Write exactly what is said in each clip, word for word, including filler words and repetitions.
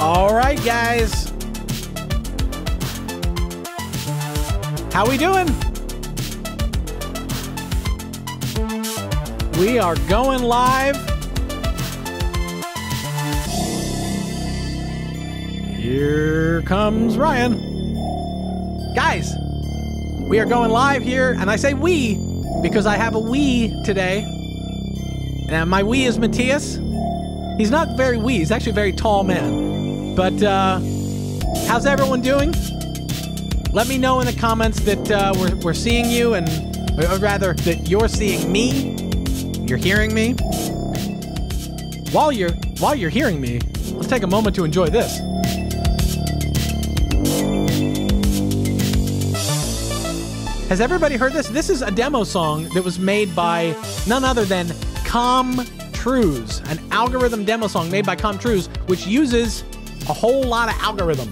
All right, guys. How we doing? We are going live. Here comes Ryan. Guys, we are going live here, and I say we because I have a Wii today. And my Wii is Matthias. He's not very wee, he's actually a very tall man. But uh, how's everyone doing? Let me know in the comments that uh, we're, we're seeing you, and or rather that you're seeing me, you're hearing me. While you're while you're hearing me, let's take a moment to enjoy this. Has everybody heard this? This is a demo song that was made by none other than Com Truise, an algorithm demo song made by Com Truise, which uses a whole lot of algorithm.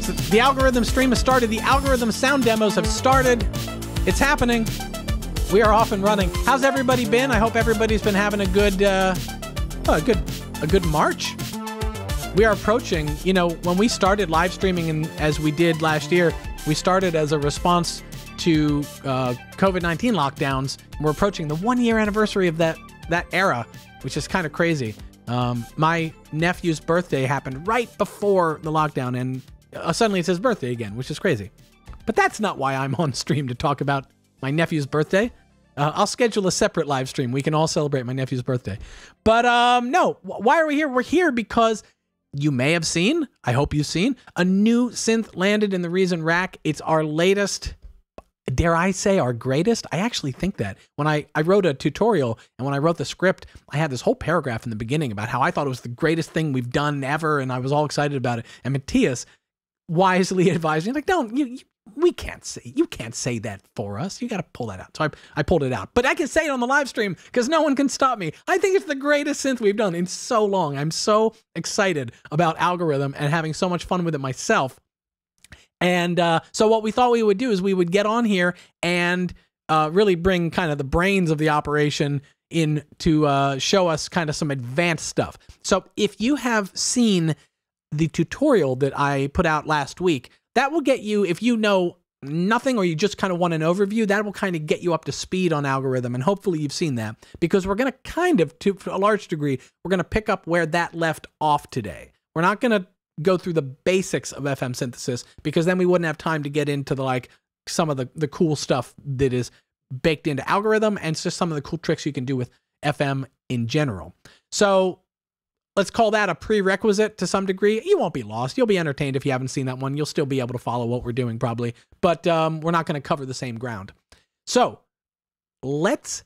So the algorithm stream has started. The algorithm sound demos have started. It's happening. We are off and running. How's everybody been? I hope everybody's been having a good, uh, oh, a good, a good March. We are approaching. You know, when we started live streaming, and as we did last year, we started as a response to uh, COVID nineteen lockdowns. We're approaching the one year anniversary of that that era, which is kind of crazy. Um, my nephew's birthday happened right before the lockdown, and uh, suddenly it's his birthday again, which is crazy. But that's not why I'm on stream to talk about my nephew's birthday. Uh, I'll schedule a separate live stream. We can all celebrate my nephew's birthday. But um, no, why are we here? We're here because you may have seen, I hope you've seen, a new synth landed in the Reason rack. It's our latest, dare I say our greatest? I actually think that. When I, I wrote a tutorial, and when I wrote the script, I had this whole paragraph in the beginning about how I thought it was the greatest thing we've done ever, and I was all excited about it. And Matthias wisely advised me, like, don't, you, you, we can't say, you can't say that for us. You got to pull that out. So I, I pulled it out. But I can say it on the live stream because no one can stop me. I think it's the greatest synth we've done in so long. I'm so excited about Algorithm and having so much fun with it myself. And uh, so what we thought we would do is we would get on here and uh, really bring kind of the brains of the operation in to uh, show us kind of some advanced stuff. So if you have seen the tutorial that I put out last week, that will get you, if you know nothing or you just kind of want an overview, that will kind of get you up to speed on Algorithm. And hopefully you've seen that, because we're going to kind of, to a large degree, we're going to pick up where that left off today. We're not going to go through the basics of F M synthesis, because then we wouldn't have time to get into the, like, some of the, the cool stuff that is baked into Algorithm, and just some of the cool tricks you can do with F M in general. So let's call that a prerequisite to some degree. You won't be lost. You'll be entertained if you haven't seen that one. You'll still be able to follow what we're doing probably, but um, we're not going to cover the same ground. So let's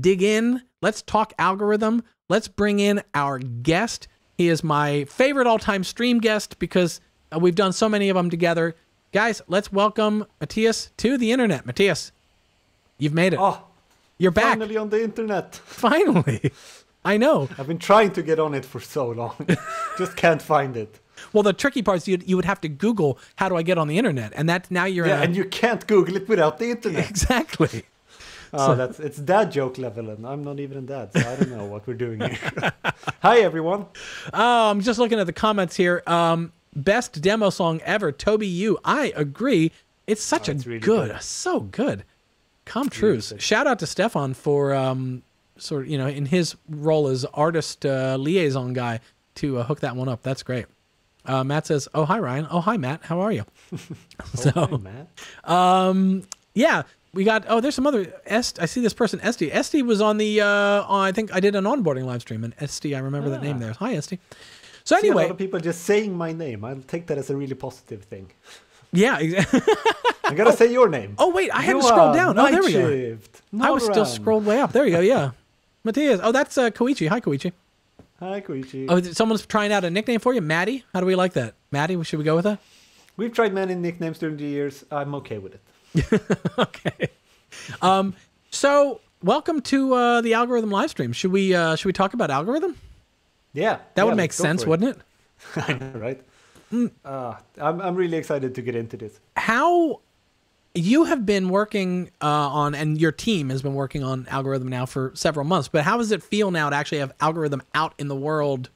dig in. Let's talk Algorithm. Let's bring in our guest. He is my favorite all-time stream guest because uh, we've done so many of them together. Guys, let's welcome Matthias to the internet. Matthias, you've made it. Oh, you're back. Finally on the internet. Finally. I know. I've been trying to get on it for so long. Just can't find it. Well, the tricky part is you, you would have to Google, how do I get on the internet? And that now you're... Yeah, in a... and you can't Google it without the internet. Exactly. Oh, so. That's, it's dad joke level, and I'm not even a dad, so I don't know what we're doing here. Hi, everyone. Oh, I'm just looking at the comments here. Um, best demo song ever, Toby, you. I agree. It's such oh, a it's really good, good, so good. Com Truise. Really Shout out to Stefan for um, sort of, you know, in his role as artist uh, liaison guy to uh, hook that one up. That's great. Uh, Matt says, oh, hi, Ryan. Oh, hi, Matt. How are you? so, oh, hi, Matt. Um, yeah. We got, oh, there's some other, Est, I see this person, Esty. Esty was on the, uh, on, I think I did an onboarding live stream, and Esty, I remember ah. that name there. Hi, Esty. So see, anyway. A lot of people just saying my name. I'll take that as a really positive thing. Yeah, exactly. I got to oh. say your name. Oh, wait, I you hadn't scrolled down. Oh, there we go. No I was round. still scrolled way up. There you go, yeah. Matthias. Oh, that's uh, Koichi. Hi, Koichi. Hi, Koichi. Oh, someone's trying out a nickname for you. Maddie? How do we like that? Maddie, should we go with that? We've tried many nicknames during the years. I'm okay with it. Okay. Um, so welcome to uh, the Algorithm live stream. Should we uh, should we talk about Algorithm? Yeah. That yeah, would make sense, wouldn't it? I know, right? Mm. Uh, I'm, I'm really excited to get into this. How you have been working uh, on, and your team has been working on Algorithm now for several months, but how does it feel now to actually have Algorithm out in the world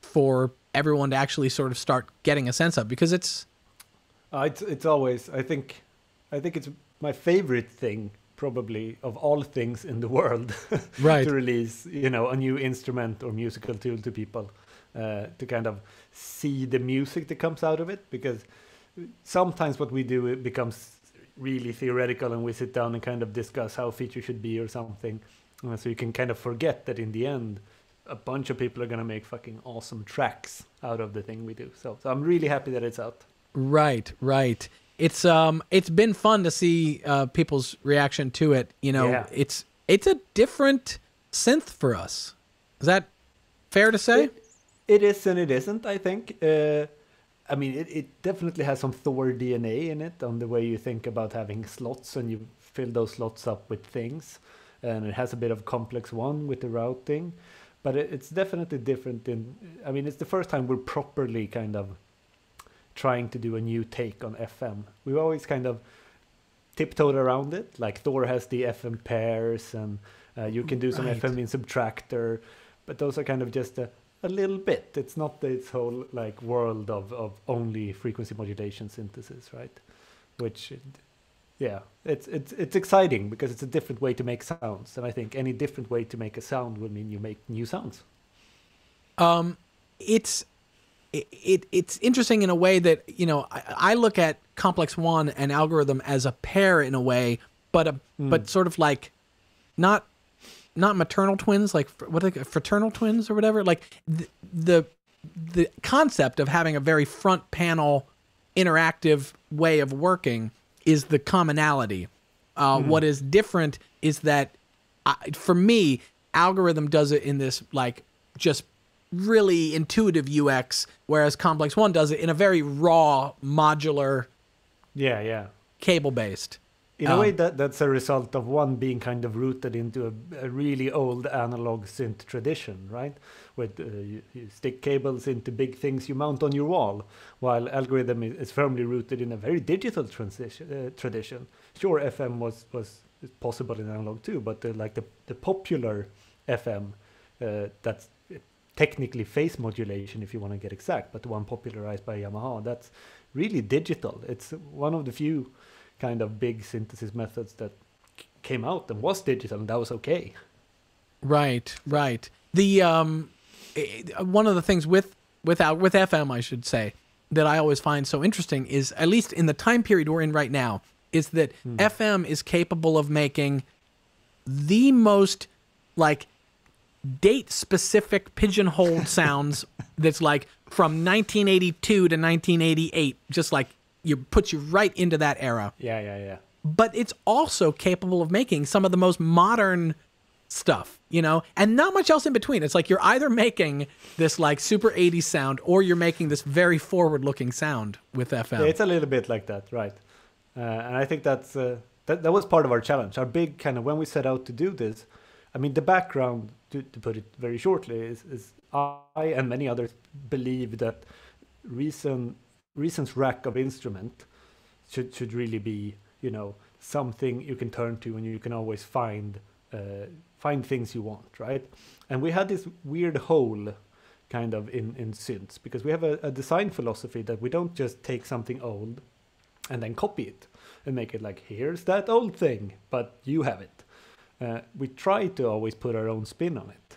for everyone to actually sort of start getting a sense of? Because it's... Uh, it's, it's always, I think, I think it's my favorite thing, probably, of all things in the world, right. to release, you know, a new instrument or musical tool to people, uh, to kind of see the music that comes out of it, because sometimes what we do, it becomes really theoretical and we sit down and kind of discuss how a feature should be or something. Uh, so you can kind of forget that in the end, a bunch of people are going to make fucking awesome tracks out of the thing we do. So, so I'm really happy that it's out. Right, right. It's um, it's been fun to see uh, people's reaction to it. You know, yeah. it's it's a different synth for us. Is that fair to say? It, it is and it isn't. I think. Uh, I mean, it, it definitely has some Thor D N A in it on the way you think about having slots and you fill those slots up with things, and it has a bit of Complex One with the routing, but it, it's definitely different. In I mean, it's the first time we're properly kind of trying to do a new take on F M. We've always kind of tiptoed around it. Like Thor has the F M pairs, and uh, you can do some right. F M in Subtractor, but those are kind of just a, a little bit. It's not this whole like world of, of only frequency modulation synthesis, right? Which, yeah, it's, it's, it's exciting because it's a different way to make sounds. And I think any different way to make a sound will mean you make new sounds. Um, it's... It, it it's interesting in a way that, you know, I, I look at Complex One and Algorithm as a pair in a way, but a, mm. but sort of like not not maternal twins, like what are they, fraternal twins or whatever. Like the, the the concept of having a very front panel interactive way of working is the commonality. Uh, mm. What is different is that I, for me, Algorithm does it in this like just really intuitive U X, whereas Complex One does it in a very raw, modular, yeah, yeah, cable-based. In um, a way, that that's a result of one being kind of rooted into a, a really old analog synth tradition, right? With uh, you, you stick cables into big things you mount on your wall, while Algorithm is, is firmly rooted in a very digital transition uh, tradition. Sure, F M was was possible in analog too, but the, like the the popular F M, uh, that's technically phase modulation if you want to get exact, but the one popularized by Yamaha, that's really digital. It's one of the few kind of big synthesis methods that came out and was digital, and that was okay. Right, right. The um, it, one of the things with without with F M, I should say, that I always find so interesting is, at least in the time period we're in right now, is that mm. F M is capable of making the most like date-specific pigeonholed sounds that's like from nineteen eighty-two to nineteen eighty-eight, just like you put you right into that era. Yeah, yeah, yeah. But it's also capable of making some of the most modern stuff, you know, and not much else in between. It's like you're either making this like super eighties sound or you're making this very forward-looking sound with F M. Yeah, it's a little bit like that, right? Uh, and I think that's uh, that, that was part of our challenge. Our big kind of when we set out to do this, I mean, the background, to, to put it very shortly, is, is I and many others believe that Reason, Reason's rack of instrument should should really be, you know, something you can turn to and you can always find uh, find things you want, right? And we had this weird hole kind of in, in synths, because we have a, a design philosophy that we don't just take something old and then copy it and make it like, here's that old thing, but you have it. Uh, we try to always put our own spin on it.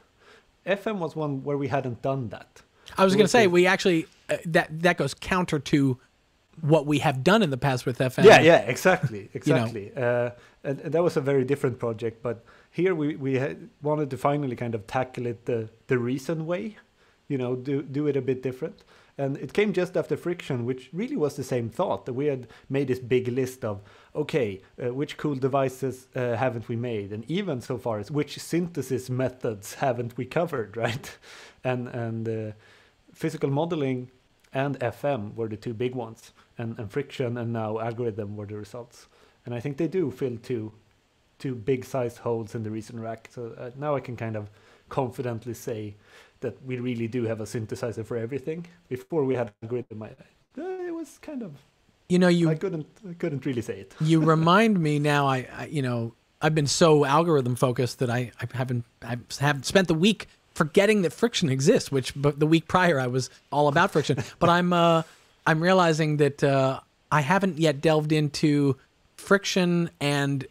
F M was one where we hadn't done that. I was going to say, we actually, uh, that that goes counter to what we have done in the past with F M. Yeah, yeah, exactly, exactly. You know. uh, and, and that was a very different project, but here we, we had wanted to finally kind of tackle it the, the Reason way, you know, do, do it a bit different. And it came just after Friction, which really was the same thought, that we had made this big list of, okay, uh, which cool devices uh, haven't we made? And even so far as which synthesis methods haven't we covered, right? And and uh, physical modeling and F M were the two big ones, and, and Friction and now Algorithm were the results. And I think they do fill two, two big-sized holes in the Reason rack. So uh, now I can kind of confidently say that we really do have a synthesizer for everything. Before we had Algoritm, it was kind of, you know, you I couldn't I couldn't really say it. You remind me now. I, I you know I've been so algorithm focused that I I haven't I have spent the week forgetting that Friction exists, which but the week prior I was all about Friction. But I'm uh I'm realizing that uh, I haven't yet delved into Friction and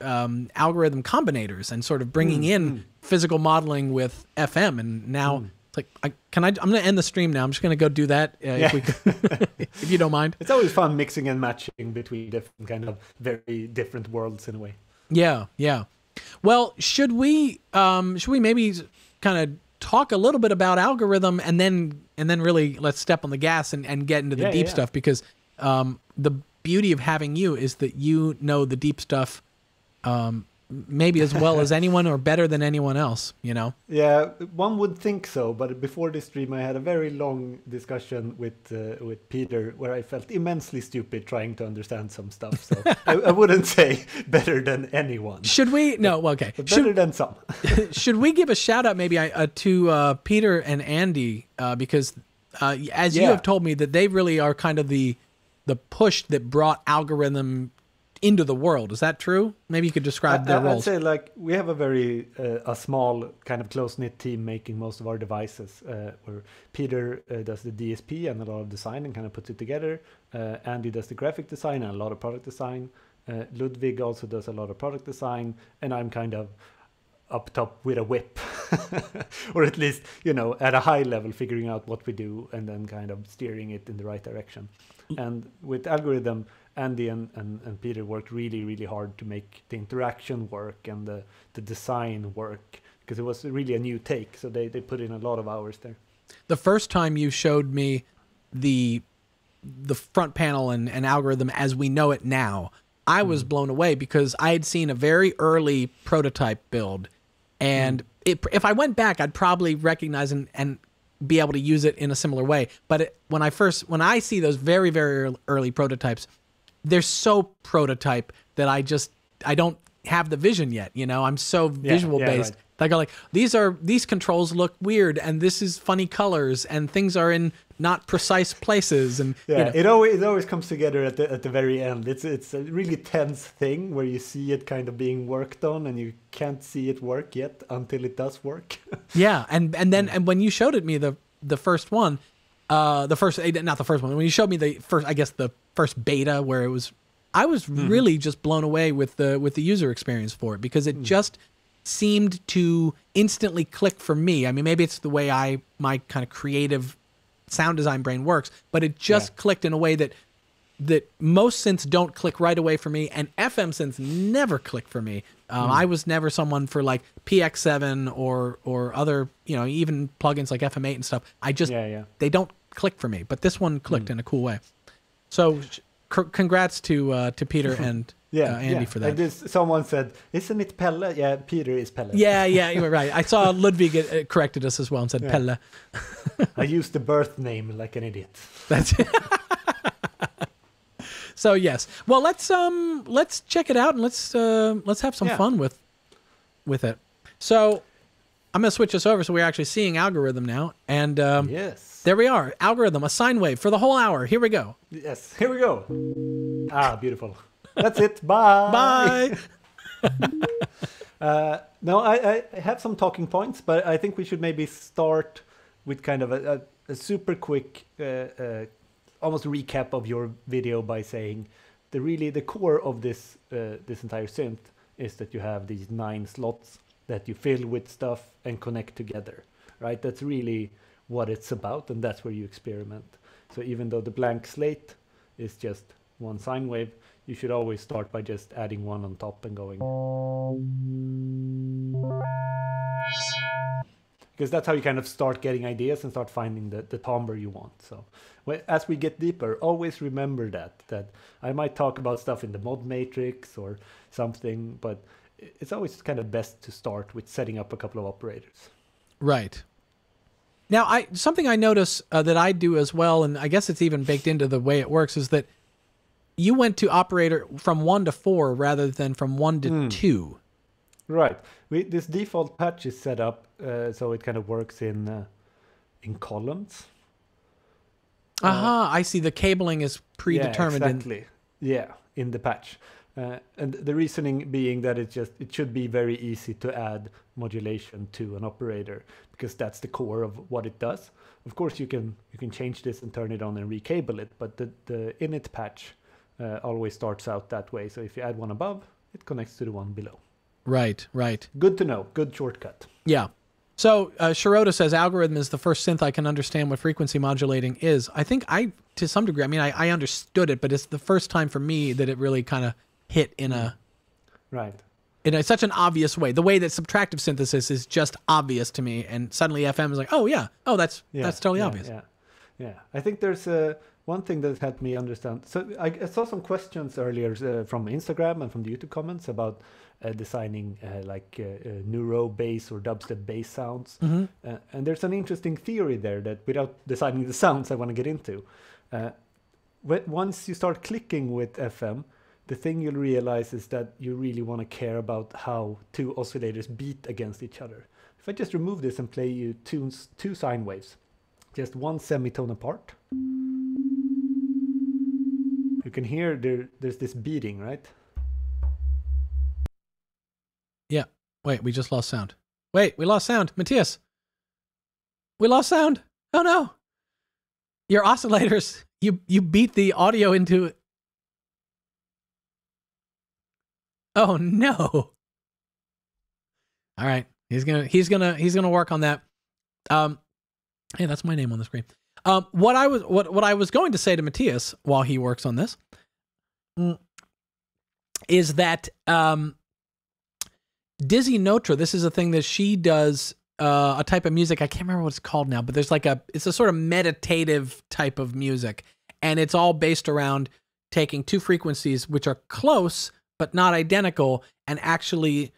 um, algorithm combinators and sort of bringing mm, in mm. physical modeling with F M. And now mm. it's like, I, can I? I'm going to end the stream now. I'm just going to go do that uh, yeah. if, we could, if you don't mind. It's always fun mixing and matching between different kind of very different worlds in a way. Yeah, yeah. Well, should we? Um, should we maybe kind of talk a little bit about algorithm and then and then really let's step on the gas and, and get into the yeah, deep yeah. stuff, because um, the beauty of having you is that you know the deep stuff um, maybe as well as anyone or better than anyone else, you know? Yeah, one would think so. But before this stream, I had a very long discussion with uh, with Peter where I felt immensely stupid trying to understand some stuff. So I, I wouldn't say better than anyone. Should we? No, but, okay. But better should, than some. Should we give a shout out maybe uh, to uh, Peter and Andy? Uh, because uh, as yeah. you have told me that they really are kind of the the push that brought algorithm into the world. Is that true? Maybe you could describe their roles. I'd say, like, we have a very uh, a small kind of close-knit team making most of our devices, uh, where Peter uh, does the D S P and a lot of design and kind of puts it together. Uh, Andy does the graphic design and a lot of product design. Uh, Ludwig also does a lot of product design, and I'm kind of up top with a whip or at least, you know, at a high level figuring out what we do and then kind of steering it in the right direction. And with algorithm, Andy and, and, and Peter worked really, really hard to make the interaction work and the, the design work, because it was really a new take. So they, they put in a lot of hours there. The first time you showed me the the front panel and, and algorithm as we know it now, I was mm. blown away, because I had seen a very early prototype build. And mm. it, if I went back, I'd probably recognize and, and be able to use it in a similar way. But it, when I first, when I see those very, very early prototypes, they're so prototype that I just, I don't have the vision yet. You know, I'm so visual yeah, yeah, based. Right. I go like, these are, these controls look weird, and this is funny colors, and things are in not precise places. And yeah, you know. it always, it always comes together at the, at the very end. It's, it's a really tense thing where you see it kind of being worked on and you can't see it work yet until it does work. yeah. And, and then, and when you showed it me, the, the first one, uh, the first, not the first one, when you showed me the first, I guess the first beta where it was, I was mm-hmm. really just blown away with the, with the user experience for it, because it mm. just seemed to instantly click for me. I mean, maybe it's the way I, my kind of creative sound design brain works, but it just yeah. clicked in a way that that most synths don't click right away for me, and F M synths never click for me. Um, mm. I was never someone for like P X seven or or other, you know, even plugins like F M eight and stuff. I just, yeah, yeah. they don't click for me, but this one clicked mm. in a cool way. So c congrats to, uh, to Peter and... Yeah, uh, Andy yeah. for that. And this, someone said, "Isn't it Pelle?" Yeah, Peter is Pelle. Yeah, yeah, you were right. I saw Ludwig corrected us as well and said yeah. Pelle. I used the birth name like an idiot. That's it. So yes, well, let's um let's check it out and let's uh, let's have some yeah. fun with with it. So I'm gonna switch this over so we're actually seeing algorithm now. And um, yes, there we are. Algorithm, a sine wave for the whole hour. Here we go. Yes, here we go. Ah, beautiful. That's it. Bye. Bye. uh, no, I, I have some talking points, but I think we should maybe start with kind of a, a, a super quick, uh, uh, almost recap of your video by saying the really the core of this uh, this entire synth is that you have these nine slots that you fill with stuff and connect together, right? That's really what it's about, and that's where you experiment. So even though the blank slate is just one sine wave, you should always start by just adding one on top and going, because that's how you kind of start getting ideas and start finding the, the timbre you want. So well, as we get deeper, always remember that, that I might talk about stuff in the mod matrix or something, but it's always kind of best to start with setting up a couple of operators. Right. Now, I something I notice uh, that I do as well, and I guess it's even baked into the way it works, is that you went to operator from one to four rather than from one to mm. two. Right. We, this default patch is set up uh, so it kind of works in uh, in columns. Aha, uh, I see. The cabling is predetermined. Yeah, exactly. In... Yeah, in the patch. Uh, and the reasoning being that it just it should be very easy to add modulation to an operator, because that's the core of what it does. Of course, you can you can change this and turn it on and recable it, but the, the init patch uh, always starts out that way. So if you add one above, it connects to the one below. Right, right. Good to know. Good shortcut. Yeah. So uh, Shirota says, Algorithm is the first synth I can understand what frequency modulating is. I think I, to some degree, I mean, I, I understood it, but it's the first time for me that it really kind of hit in a... Right. In a, such an obvious way. The way that subtractive synthesis is just obvious to me, and suddenly F M is like, oh, yeah, oh, that's, yeah, that's totally yeah, obvious. Yeah, yeah. I think there's a... One thing that helped me understand, so I, I saw some questions earlier uh, from Instagram and from the YouTube comments about uh, designing uh, like uh, uh, neuro bass or dubstep bass sounds. Mm-hmm. uh, and there's an interesting theory there that without designing the sounds I want to get into. Uh, once you start clicking with F M, the thing you'll realize is that you really want to care about how two oscillators beat against each other. If I just remove this and play you two, two sine waves, just one semitone apart, you can hear there, there's this beating, right? Yeah. Wait, we just lost sound. Wait, we lost sound. Matthias, we lost sound. Oh, no. Your oscillators, you, you beat the audio into... Oh, no. All right. He's going to, he's going to, he's going to work on that. Um, hey, that's my name on the screen. Um, what I was what what I was going to say to Matthias while he works on this is that um, Dizzy Notra. This is a thing that she does, uh, a type of music. I can't remember what it's called now, but there's like a it's a sort of meditative type of music, and it's all based around taking two frequencies which are close but not identical, and actually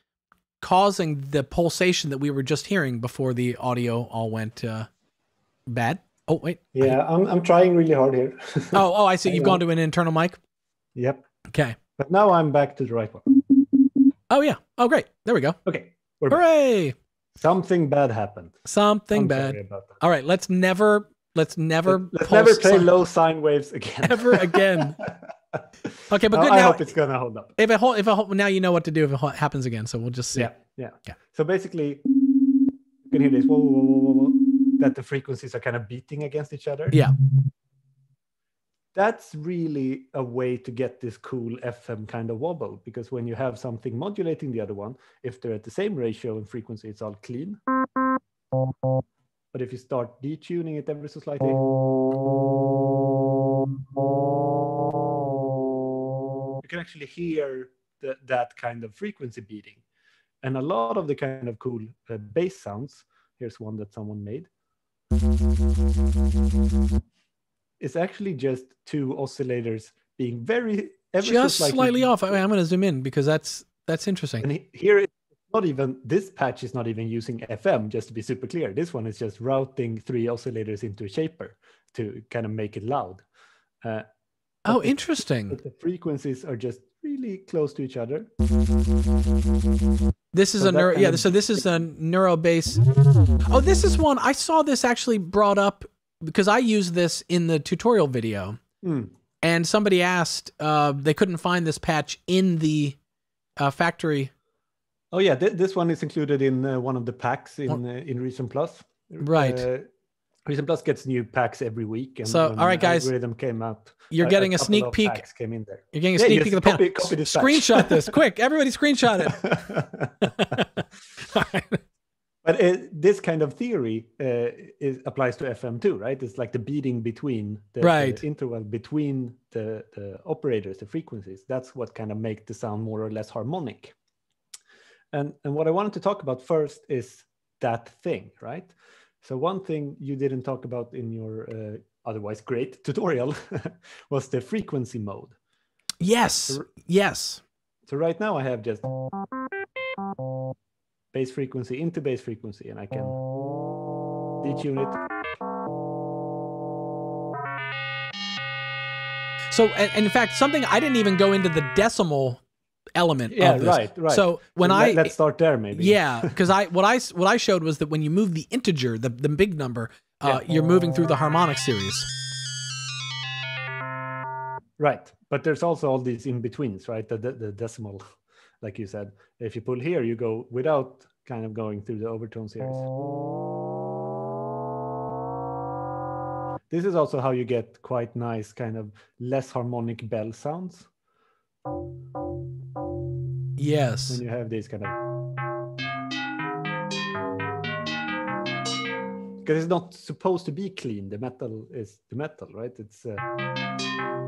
causing the pulsation that we were just hearing before the audio all went uh, bad. Oh, wait. Yeah, I... I'm, I'm trying really hard here. oh, oh, I see. You've gone to an internal mic? Yep. Okay. But now I'm back to the right one. Oh, yeah. Oh, great. There we go. Okay. We're Hooray! Back. Something bad happened. Something I'm bad. Sorry about that. All right. Let's never, let's never. Let's never play low sine waves again. Ever again. Okay, but good. I now, hope it's going to hold up. If it hold, if it, now you know what to do if it happens again, so we'll just see. Yeah, yeah. yeah. So basically, you can hear this. Whoa, whoa, whoa, whoa, whoa. That the frequencies are kind of beating against each other. Yeah. That's really a way to get this cool F M kind of wobble, because when you have something modulating the other one, if they're at the same ratio and frequency, it's all clean. But if you start detuning it ever so slightly, you can actually hear the, that kind of frequency beating. And a lot of the kind of cool uh, bass sounds, here's one that someone made, it's actually just two oscillators being very ever just so slightly off. I mean, I'm going to zoom in because that's that's interesting. And here, it's not even this patch is not even using F M. Just to be super clear, this one is just routing three oscillators into a shaper to kind of make it loud. Uh, oh, interesting. The, the frequencies are just really close to each other. This is so a neuro, yeah. Of... So this is a neuro base. Oh, this is one I saw. This actually brought up because I used this in the tutorial video, mm. and somebody asked uh, they couldn't find this patch in the uh, factory. Oh yeah, th this one is included in uh, one of the packs in oh. uh, in Reason Plus. Right. Uh, Reason Plus gets new packs every week. And so all right, guys, Algorithm came out. You're getting a, a sneak peek. Came in there. You're getting a yeah, sneak peek of the panel. Copy this screenshot patch. This quick. Everybody screenshot it. All right. But it, this kind of theory uh, is, applies to F M too, right? It's like the beating between the, right. the interval between the, the operators, the frequencies. That's what kind of make the sound more or less harmonic. And and what I wanted to talk about first is that thing, right? So one thing you didn't talk about in your uh, otherwise great tutorial was the frequency mode. Yes, so, yes. So right now I have just bass frequency into bass frequency, and I can detune it. So, and, and in fact, something I didn't even go into the decimal element yeah, of this. Right, right. So when let, I let's start there maybe. Yeah, because I what I what I showed was that when you move the integer, the the big number, Uh, yeah. You're moving through the harmonic series. Right. But there's also all these in-betweens, right? The, the, the decimal, like you said. If you pull here, you go without kind of going through the overtone series. This is also how you get quite nice kind of less harmonic bell sounds. Yes. When you have these kind of... Because it's not supposed to be clean. The metal is the metal, right? It's... Uh...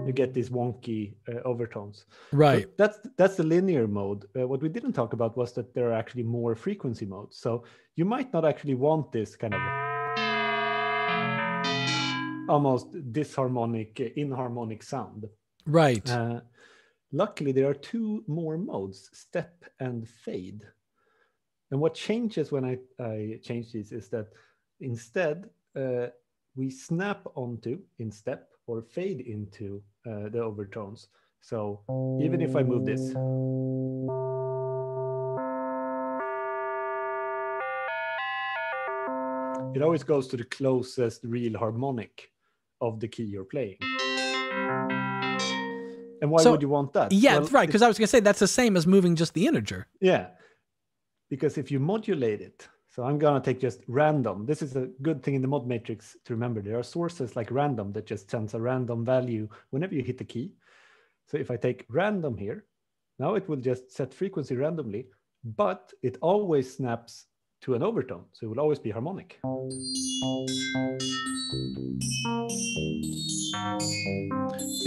You get these wonky uh, overtones. Right. So that's that's the linear mode. Uh, what we didn't talk about was that there are actually more frequency modes. So you might not actually want this kind of almost disharmonic, uh, inharmonic sound. Right. Uh, luckily, there are two more modes, step and fade. And what changes when I, I change these is that instead uh, we snap onto in step or fade into uh, the overtones. So even if I move this, it always goes to the closest real harmonic of the key you're playing. And why so, would you want that? Yeah, well, right, because I was gonna say that's the same as moving just the integer. Yeah, because if you modulate it, so I'm going to take just random. This is a good thing in the mod matrix to remember. There are sources like random that just sends a random value whenever you hit the key. So if I take random here, now it will just set frequency randomly, but it always snaps to an overtone. So it will always be harmonic.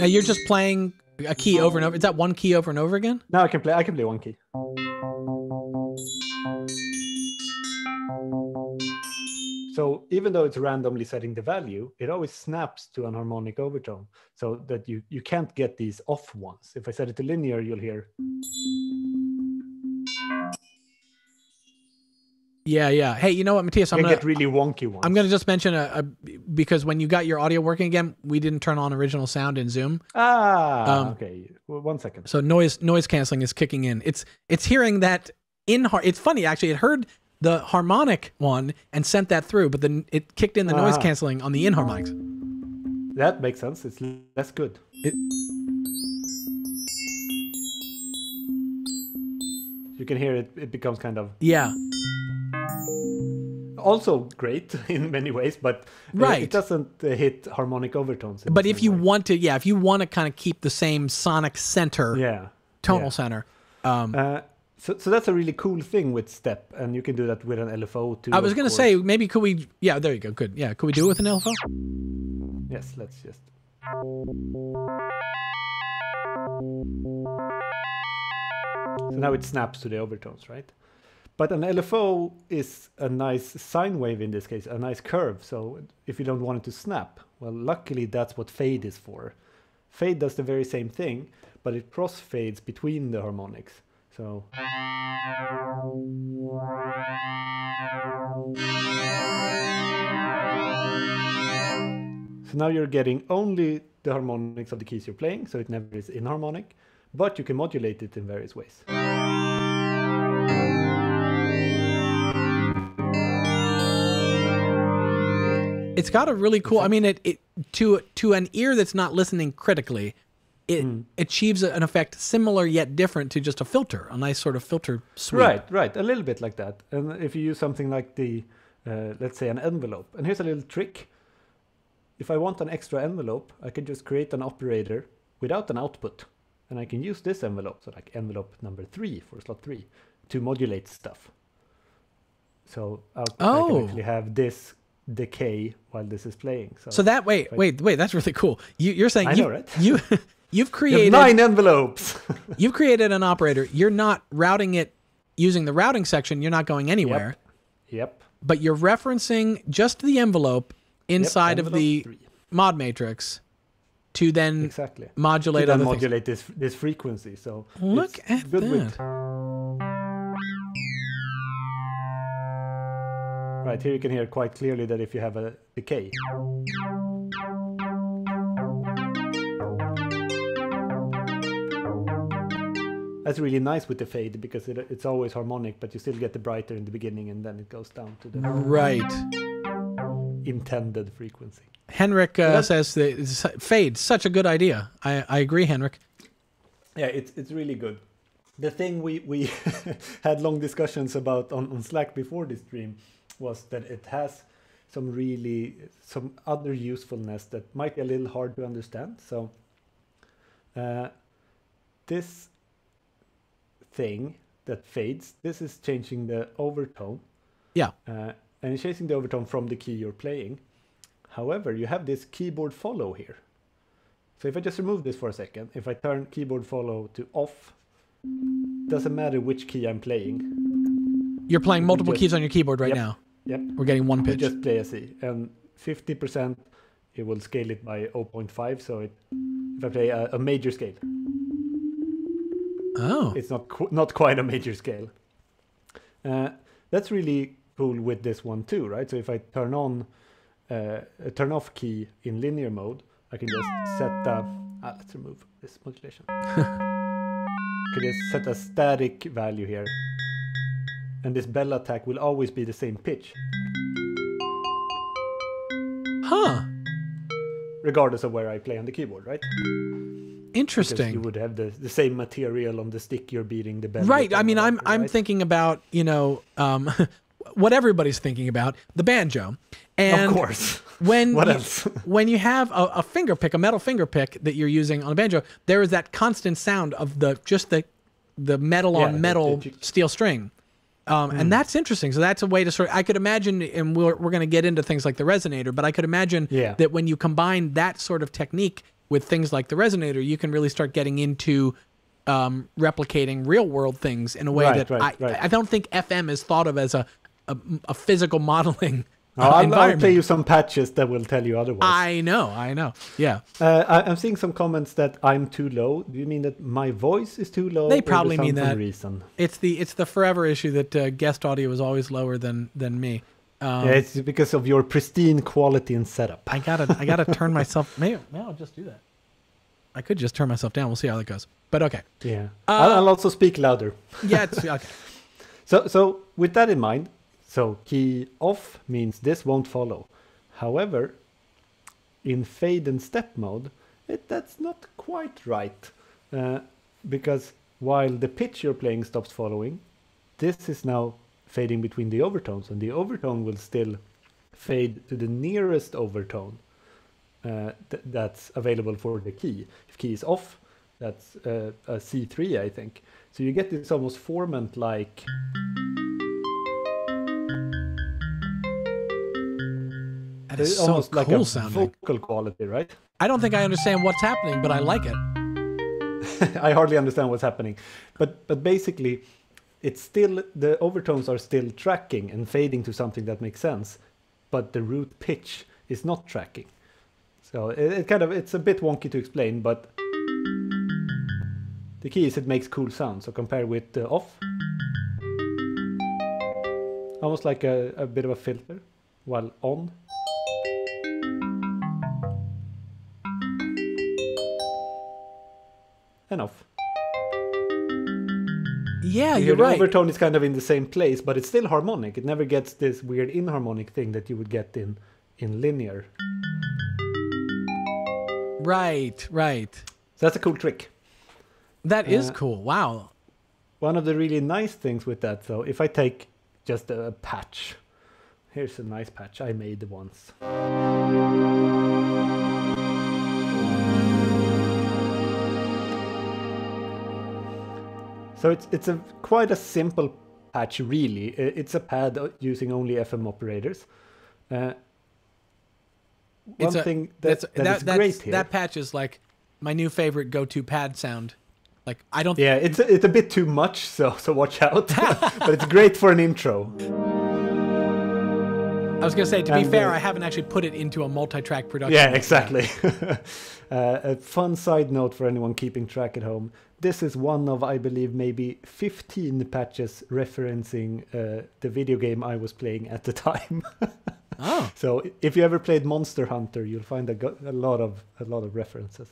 Now you're just playing a key over and over. Is that one key over and over again? No, I can play, I can play one key. So even though it's randomly setting the value, it always snaps to an harmonic overtone so that you, you can't get these off ones. If I set it to linear, you'll hear. Yeah, yeah. Hey, you know what, Matthias? I'm going to get really wonky ones. I'm going to just mention, a, a because when you got your audio working again, we didn't turn on original sound in Zoom. Ah, um, okay. Well, one second. So noise noise canceling is kicking in. It's, it's hearing that in... It's funny, actually. It heard... the harmonic one and sent that through, but then it kicked in the noise uh-huh. canceling on the inharmonics. That makes sense. It's less good. It... You can hear it. It becomes kind of yeah. Also great in many ways, but right. it doesn't hit harmonic overtones. But if you way. want to, yeah, if you want to kind of keep the same sonic center, yeah, tonal yeah. center. Um, uh, So, so that's a really cool thing with step, and you can do that with an L F O too. I was going to say, maybe could we... Yeah, there you go. Good. Yeah, could we do it with an L F O? Yes, let's just... So now it snaps to the overtones, right? But an L F O is a nice sine wave in this case, a nice curve. So if you don't want it to snap, well, luckily that's what fade is for. Fade does the very same thing, but it crossfades between the harmonics. So So now you're getting only the harmonics of the keys you're playing, so it never is inharmonic, but you can modulate it in various ways. It's got a really cool, I mean, it, it to to an ear that's not listening critically, it mm. achieves an effect similar yet different to just a filter, a nice sort of filter sweep. Right, right, a little bit like that. And if you use something like the, uh, let's say an envelope, and here's a little trick. If I want an extra envelope, I can just create an operator without an output. And I can use this envelope, so like envelope number three for slot three, to modulate stuff. So I'll, oh. I can actually have this decay while this is playing. So, so that, wait, I, wait, wait, that's really cool. You, you're saying I you, know, right? you... You've created you nine envelopes. You've created an operator. You're not routing it using the routing section. You're not going anywhere. Yep. yep. But you're referencing just the envelope inside yep, envelope of the three. mod matrix to then exactly. modulate to then other modulate things. this this frequency. So look it's at good that. With... Right here, you can hear quite clearly that if you have a decay. That's really nice with the fade because it, it's always harmonic, but you still get the brighter in the beginning and then it goes down to the... Right. intended frequency. Henrik uh, yep. says that fade, such a good idea. I, I agree, Henrik. Yeah, it's it's really good. The thing we we had long discussions about on, on Slack before this stream was that it has some really some other usefulness that might be a little hard to understand. So uh, this thing that fades, this is changing the overtone. Yeah. Uh, and it's changing the overtone from the key you're playing. However, you have this keyboard follow here. So if I just remove this for a second, if I turn keyboard follow to off, doesn't matter which key I'm playing. You're playing multiple just, keys on your keyboard right yep, now. Yep. We're getting one pitch. We just play a C. And fifty percent, it will scale it by zero point five. So it, if I play a, a major scale. Oh. It's not, qu not quite a major scale. Uh, that's really cool with this one too, right? So if I turn on, uh, turn off key in linear mode, I can just set the, ah, let's remove this modulation. I can just set a static value here. And this bell attack will always be the same pitch. Huh. Regardless of where I play on the keyboard, right? Interesting. Because you would have the, the same material on the stick you're beating the bell. Right. I mean, I'm right? I'm thinking about, you know, um, what everybody's thinking about, the banjo. And of course. When what you, else? When you have a, a finger pick, a metal finger pick that you're using on a banjo, there is that constant sound of the just the the metal yeah, on metal the, the, the, steel string. Um, mm. And that's interesting. So that's a way to sort of, I could imagine, and we're, we're going to get into things like the resonator, but I could imagine yeah. that when you combine that sort of technique with things like the resonator, you can really start getting into um, replicating real world things in a way right, that right, I, right. I don't think F M is thought of as a, a, a physical modeling uh, I'll, environment. I'll play you some patches that will tell you otherwise. I know, I know. Yeah. Uh, I, I'm seeing some comments that I'm too low. Do you mean that my voice is too low? They probably mean that. Reason? It's the it's the forever issue that uh, guest audio is always lower than than me. Um, yeah, it's because of your pristine quality and setup. I gotta I gotta turn myself. Maybe, maybe I'll just do that. I could just turn myself down. We'll see how that goes. But okay. Yeah. Uh, I'll also speak louder. Yeah. It's, okay. so so with that in mind. So key off means this won't follow. However, in fade and step mode, it, that's not quite right. Uh, because while the pitch you're playing stops following, this is now fading between the overtones, and the overtone will still fade to the nearest overtone uh, th that's available for the key. If key is off, that's uh, a C three, I think. So you get this almost formant-like... That is so almost cool like a sounding. Vocal quality, right? I don't think I understand what's happening, but I like it. I hardly understand what's happening. But but basically, it's still, the overtones are still tracking and fading to something that makes sense, but the root pitch is not tracking. So it, it kind of, it's a bit wonky to explain, but the key is it makes cool sound. So compare with uh, off. Almost like a, a bit of a filter, while on. Enough. Yeah, you're right. The overtone is kind of in the same place, but it's still harmonic. It never gets this weird inharmonic thing that you would get in in linear. Right, right. So that's a cool trick. That uh, is cool. Wow. One of the really nice things with that, though, if I take just a patch. Here's a nice patch I made once. So it's it's a quite a simple patch, really. It's a pad using only F M operators. Uh, one a, thing that, that's, that, that is that's, great here. That patch is like my new favorite go-to pad sound. Like I don't. Yeah, it's a, it's a bit too much, so so watch out. But it's great for an intro. I was gonna say, to and be fair, uh, I haven't actually put it into a multi-track production. Yeah, exactly. uh, a fun side note for anyone keeping track at home. This is one of, I believe, maybe fifteen patches referencing uh, the video game I was playing at the time. Oh! So if you ever played Monster Hunter, you'll find a, go a lot of a lot of references.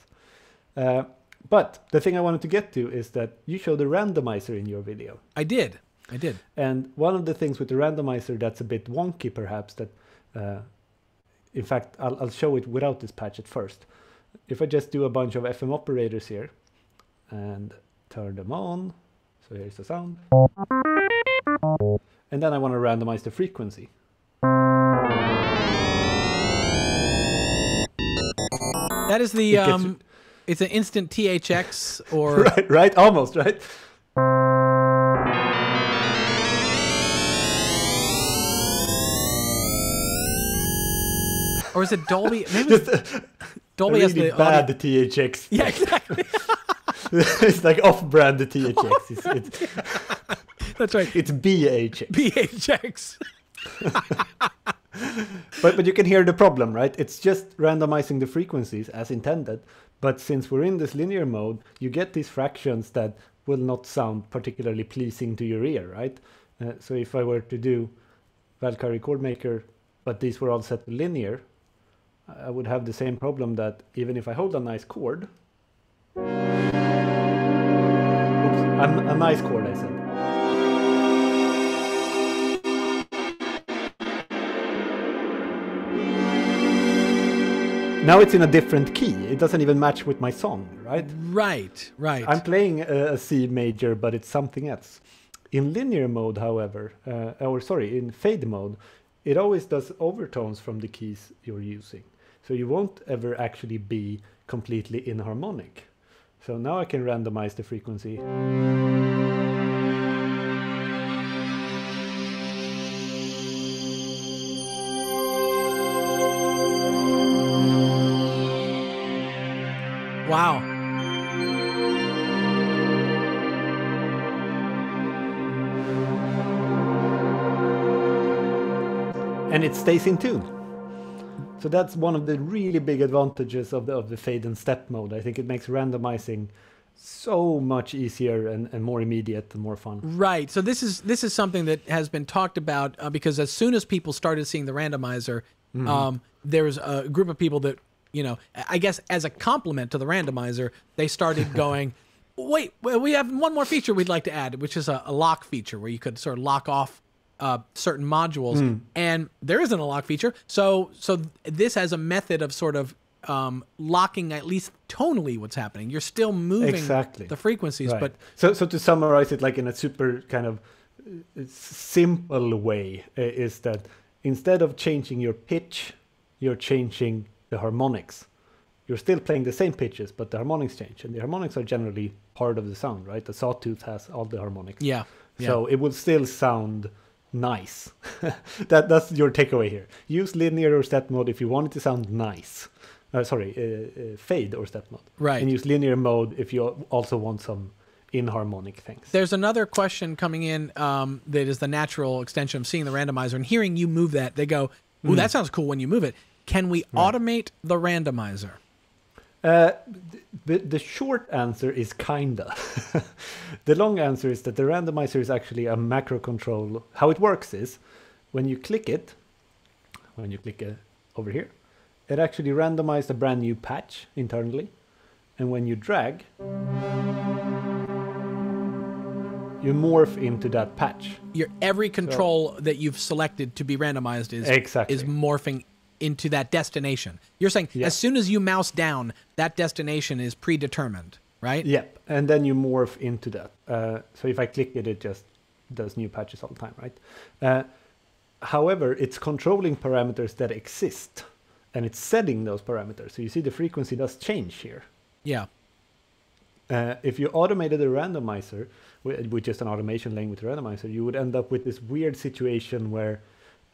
Uh, but the thing I wanted to get to is that you showed a randomizer in your video. I did. I did. And one of the things with the randomizer that's a bit wonky, perhaps, that uh, in fact, I'll, I'll show it without this patch at first. If I just do a bunch of F M operators here and turn them on, so here's the sound. And then I want to randomize the frequency. That is the, it gets, um, it's an instant T H X or... right, right, almost, right? Or is it Dolby? Maybe Just, uh, Dolby has really the bad audio. T H X. Yeah, exactly. It's like off-brand the T H X. It's, it's, yeah. That's right. It's B H X. B H X. but but you can hear the problem, right? It's just randomizing the frequencies as intended. But since we're in this linear mode, you get these fractions that will not sound particularly pleasing to your ear, right? Uh, so if I were to do Valkyrie Chordmaker, but these were all set to linear, I would have the same problem that even if I hold a nice chord, oops, a, a nice chord I said, now it's in a different key. It doesn't even match with my song, right? Right, right. I'm playing a, a C major, but it's something else. In linear mode, however, uh, or sorry, in fade mode, it always does overtones from the keys you're using. So you won't ever actually be completely inharmonic. So now I can randomize the frequency. Wow. And it stays in tune. So that's one of the really big advantages of the, of the fade and step mode. I think it makes randomizing so much easier and, and more immediate and more fun. Right. So this is this is something that has been talked about uh, because as soon as people started seeing the randomizer, mm-hmm. um, there was a group of people that, you know, I guess as a compliment to the randomizer, they started going, wait, we have one more feature we'd like to add, which is a, a lock feature where you could sort of lock off uh, certain modules. Mm. And there isn't a lock feature. So so this has a method of sort of um, locking at least tonally what's happening. You're still moving exactly. the frequencies. Right. But so, so to summarize it like in a super kind of simple way uh, is that instead of changing your pitch, you're changing the harmonics. You're still playing the same pitches, but the harmonics change, and the harmonics are generally part of the sound, right? The sawtooth has all the harmonics. Yeah. yeah. So it will still sound nice. that that's your takeaway here. Use linear or step mode if you want it to sound nice. Uh, sorry, uh, uh, fade or step mode. Right. And use linear mode if you also want some inharmonic things. There's another question coming in um, that is the natural extension of seeing the randomizer and hearing you move that. They go, "Ooh, mm. that sounds cool when you move it." Can we automate right. the randomizer? Uh, the, the short answer is kinda. The long answer is that the randomizer is actually a macro control. How it works is when you click it, when you click uh, over here, it actually randomized a brand new patch internally. And when you drag, you morph into that patch. Your every control so, that you've selected to be randomized is, exactly. is morphing into that destination. You're saying yeah. as soon as you mouse down, that destination is predetermined, right? Yep, and then you morph into that. Uh, so if I click it, it just does new patches all the time, right? Uh, however, it's controlling parameters that exist, and it's setting those parameters. So you see the frequency does change here. Yeah. Uh, if you automated a randomizer, with just an automation laying with a randomizer, you would end up with this weird situation where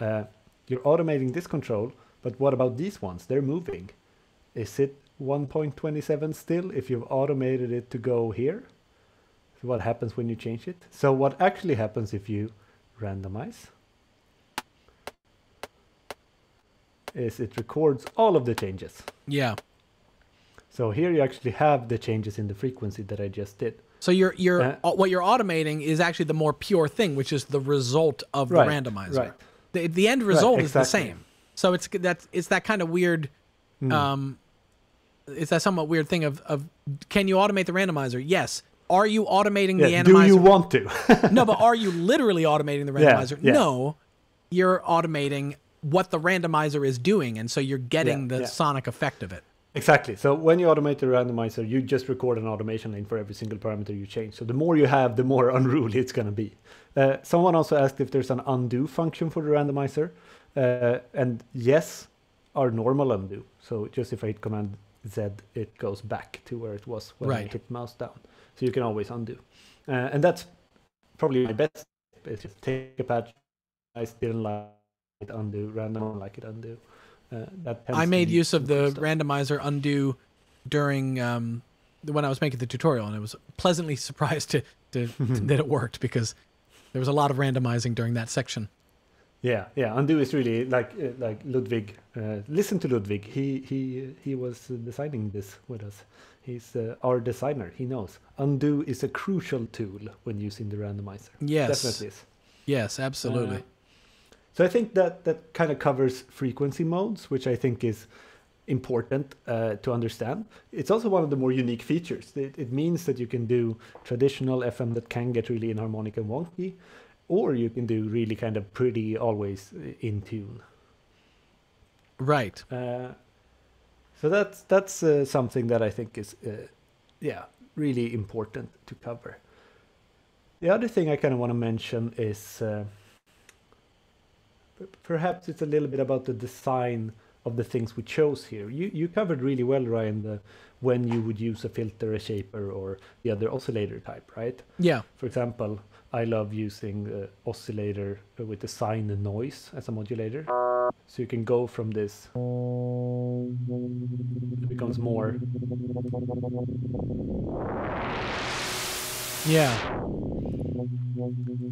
uh, you're automating this control, but what about these ones? They're moving. Is it one point two seven still if you've automated it to go here? So what happens when you change it? So what actually happens if you randomize is it records all of the changes. Yeah. So here you actually have the changes in the frequency that I just did. So you're, you're, uh, what you're automating is actually the more pure thing, which is the result of the right, randomizer. Right. The, the end result right, exactly. is the same. So it's that it's that kind of weird, mm. um, it's that somewhat weird thing of, of can you automate the randomizer? Yes. Are you automating yeah, the randomizer? Do you want to? No, but are you literally automating the randomizer? Yeah, yeah. No, you're automating what the randomizer is doing, and so you're getting yeah, the yeah. sonic effect of it. Exactly. So when you automate the randomizer, you just record an automation lane for every single parameter you change. So the more you have, the more unruly it's going to be. Uh, someone also asked if there's an undo function for the randomizer. Uh, and yes, our normal undo. So just if I hit Command Z, it goes back to where it was when right. I hit mouse down. So you can always undo. Uh, and that's probably my best tip, is just take a patch. I still like it undo, random like it undo. Uh, that I made use of the stuff. randomizer undo during um, when I was making the tutorial, and I was pleasantly surprised to, to that it worked, because there was a lot of randomizing during that section. Yeah, yeah, undo is really like uh, like Ludwig. Uh, listen to Ludwig. He he he was designing this with us. He's uh, our designer. He knows undo is a crucial tool when using the randomizer. Yes, definitely is. Yes, absolutely. Uh, So I think that that kind of covers frequency modes, which I think is important uh, to understand. It's also one of the more unique features. It, it means that you can do traditional F M that can get really inharmonic and wonky, or you can do really kind of pretty, always in tune. Right. Uh, so that's that's uh, something that I think is, uh, yeah, really important to cover. The other thing I kind of want to mention is. Uh, Perhaps it's a little bit about the design of the things we chose here. You you covered really well, Ryan, the, when you would use a filter, a shaper, or the other oscillator type, right? Yeah. For example, I love using the oscillator with the sine and noise as a modulator. So you can go from this, it becomes more. Yeah.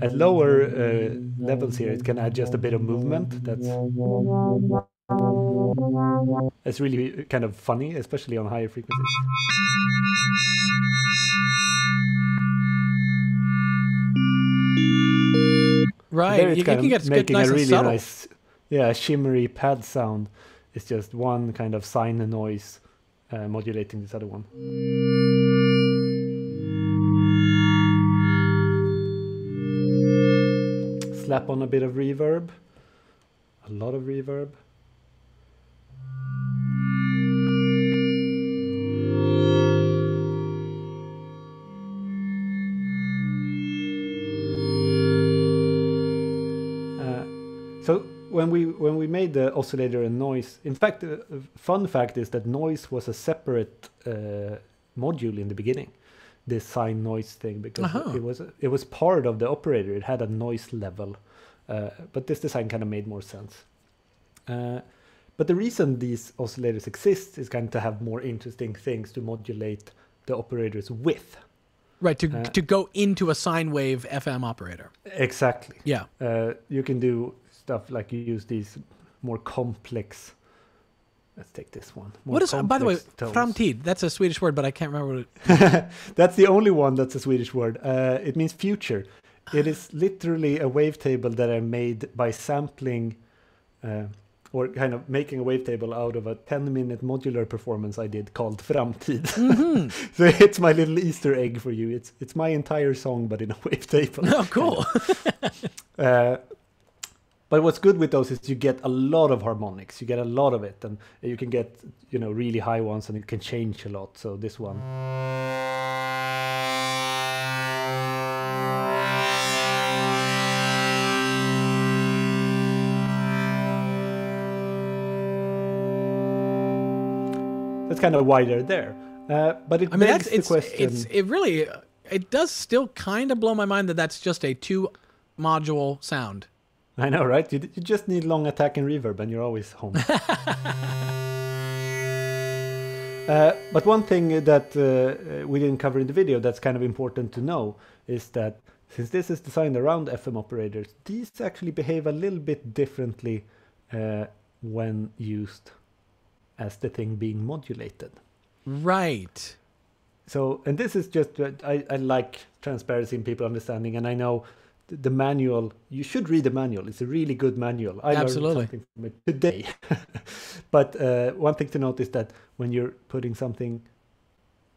At lower uh, levels here, it can add just a bit of movement. That's it's really kind of funny, especially on higher frequencies. Right, there it's you, kind you can of get making nice a really nice, yeah, shimmery pad sound. It's just one kind of sine and noise uh, modulating this other one. Slap on a bit of reverb, a lot of reverb. Uh, so when we when we made the oscillator and noise, in fact, a uh, fun fact is that noise was a separate uh, module in the beginning. This sine noise thing, because uh-huh. it was it was part of the operator. It had a noise level, uh, but this design kind of made more sense. Uh, but the reason these oscillators exist is kind of to have more interesting things to modulate the operators with. Right, to, uh, to go into a sine wave F M operator. Exactly. Yeah. Uh, you can do stuff like you use these more complex. Let's take this one. More what is, by the way, Framtid? That's a Swedish word, but I can't remember what it is. That's the only one that's a Swedish word. Uh, it means future. It is literally a wavetable that I made by sampling uh, or kind of making a wavetable out of a ten minute modular performance I did called Framtid. Mm-hmm. So it's my little Easter egg for you. It's, it's my entire song, but in a wavetable. Oh, cool. uh, But what's good with those is you get a lot of harmonics. You get a lot of it, and you can get, you know, really high ones, and it can change a lot. So this one. That's kind of why they're there. Uh, but it I mean, begs that's, the it's, question. It's, it really, it does still kind of blow my mind that that's just a two-module sound. I know, right? You, you just need long attack and reverb, and you're always home. uh, but one thing that uh, we didn't cover in the video that's kind of important to know is that since this is designed around F M operators, these actually behave a little bit differently uh, when used as the thing being modulated. Right. So, and this is just, I, I like transparency and people understanding, and I know the manual, you should read the manual. It's a really good manual. I Absolutely. learned something from it today. But uh, one thing to note is that when you're putting something,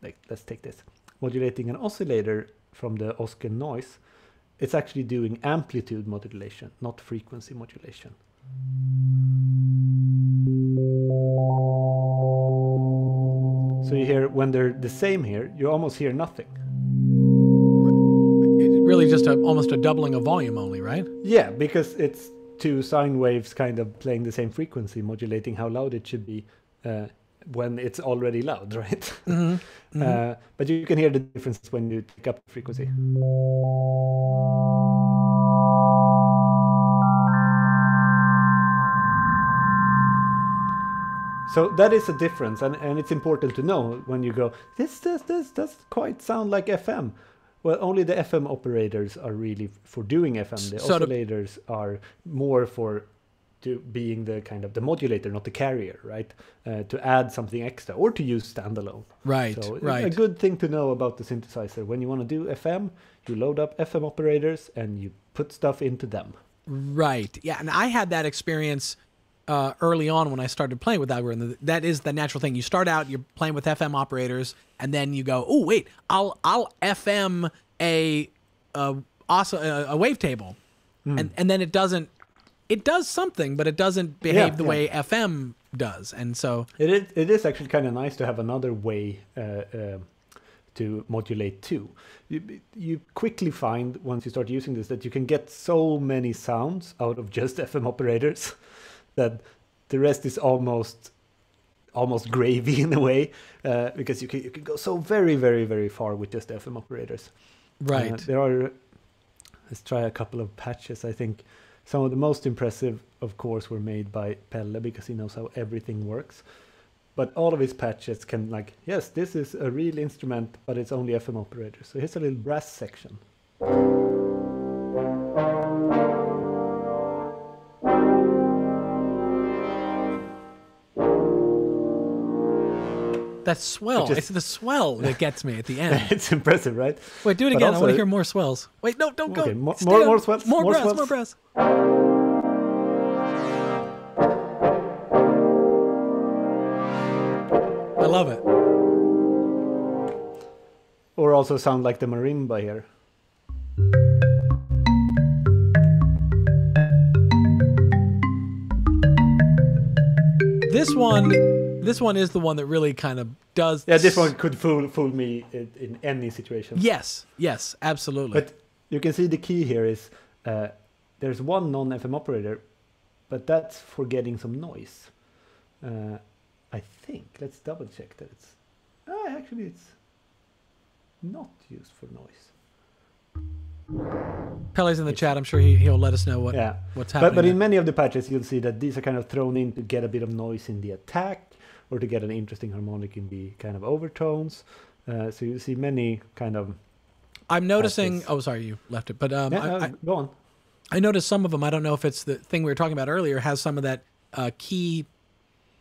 like let's take this, modulating an oscillator from the Oscill noise, it's actually doing amplitude modulation, not frequency modulation. So you hear, when they're the same here, you almost hear nothing. It's really just a, almost a doubling of volume only, right? Yeah, because it's two sine waves kind of playing the same frequency, modulating how loud it should be uh, when it's already loud, right? Mm-hmm. Mm-hmm. Uh, but you can hear the difference when you pick up the frequency. So that is a difference, and, and it's important to know when you go, this, this, this doesn't quite sound like F M. Well, only the F M operators are really for doing F M. The so oscillators the... are more for to being the kind of the modulator, not the carrier, right? Uh, to add something extra or to use standalone. Right, so right. A good thing to know about the synthesizer, when you want to do F M, you load up F M operators and you put stuff into them. Right, yeah, and I had that experience... Uh, early on when I started playing with Algorithm. That is the natural thing. You start out, you're playing with F M operators, and then you go, oh, wait, I'll I'll F M a a, also, a, a wavetable. Mm. And, and then it doesn't, it does something, but it doesn't behave yeah, the yeah. way F M does. And so... It is, it is actually kind of nice to have another way uh, uh, to modulate too. You, you quickly find, once you start using this, that you can get so many sounds out of just F M operators. That the rest is almost almost gravy in a way, uh, because you can, you can go so very, very, very far with just F M operators. Right. Uh, there are, let's try a couple of patches. I think some of the most impressive, of course, were made by Pelle, because he knows how everything works. But all of his patches can, like, yes, this is a real instrument, but it's only F M operators. So here's a little brass section. That swell, just, it's the swell that gets me at the end. It's impressive, right? Wait, do it again. Also, I want to hear more swells. Wait, no, don't okay, go. More, more, more swells. More, more brass, swells. more brass. I love it. Or also sound like the marimba here. This one... This one is the one that really kind of does... Yeah, this one could fool fool me in, in any situation. Yes, yes, absolutely. But you can see the key here is uh, there's one non-F M operator, but that's for getting some noise. Uh, I think. Let's double check that it's... Ah, actually, it's not used for noise. Pelle's in the it's, chat. I'm sure he, he'll let us know what, yeah. what's happening. But, but in many of the patches, you'll see that these are kind of thrown in to get a bit of noise in the attack, or to get an interesting harmonic in the kind of overtones. Uh, so you see many kind of... I'm noticing... Patches. Oh, sorry, you left it. But um, yeah, I, no, I, go on. I noticed some of them, I don't know if it's the thing we were talking about earlier, has some of that uh, key,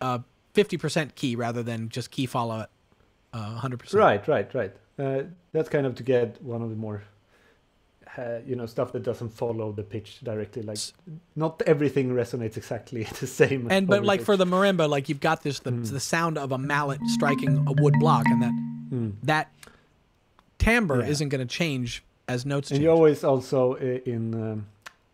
uh, fifty percent key rather than just key follow at uh, one hundred percent. Right, right, right. Uh, that's kind of to get one of the more... Uh, you know, stuff that doesn't follow the pitch directly. Like, not everything resonates exactly the same. And but like pitch. For the marimba, like you've got this the, mm. the sound of a mallet striking a wood block, and that mm. that timbre yeah. isn't going to change as notes. And change. You always also in um,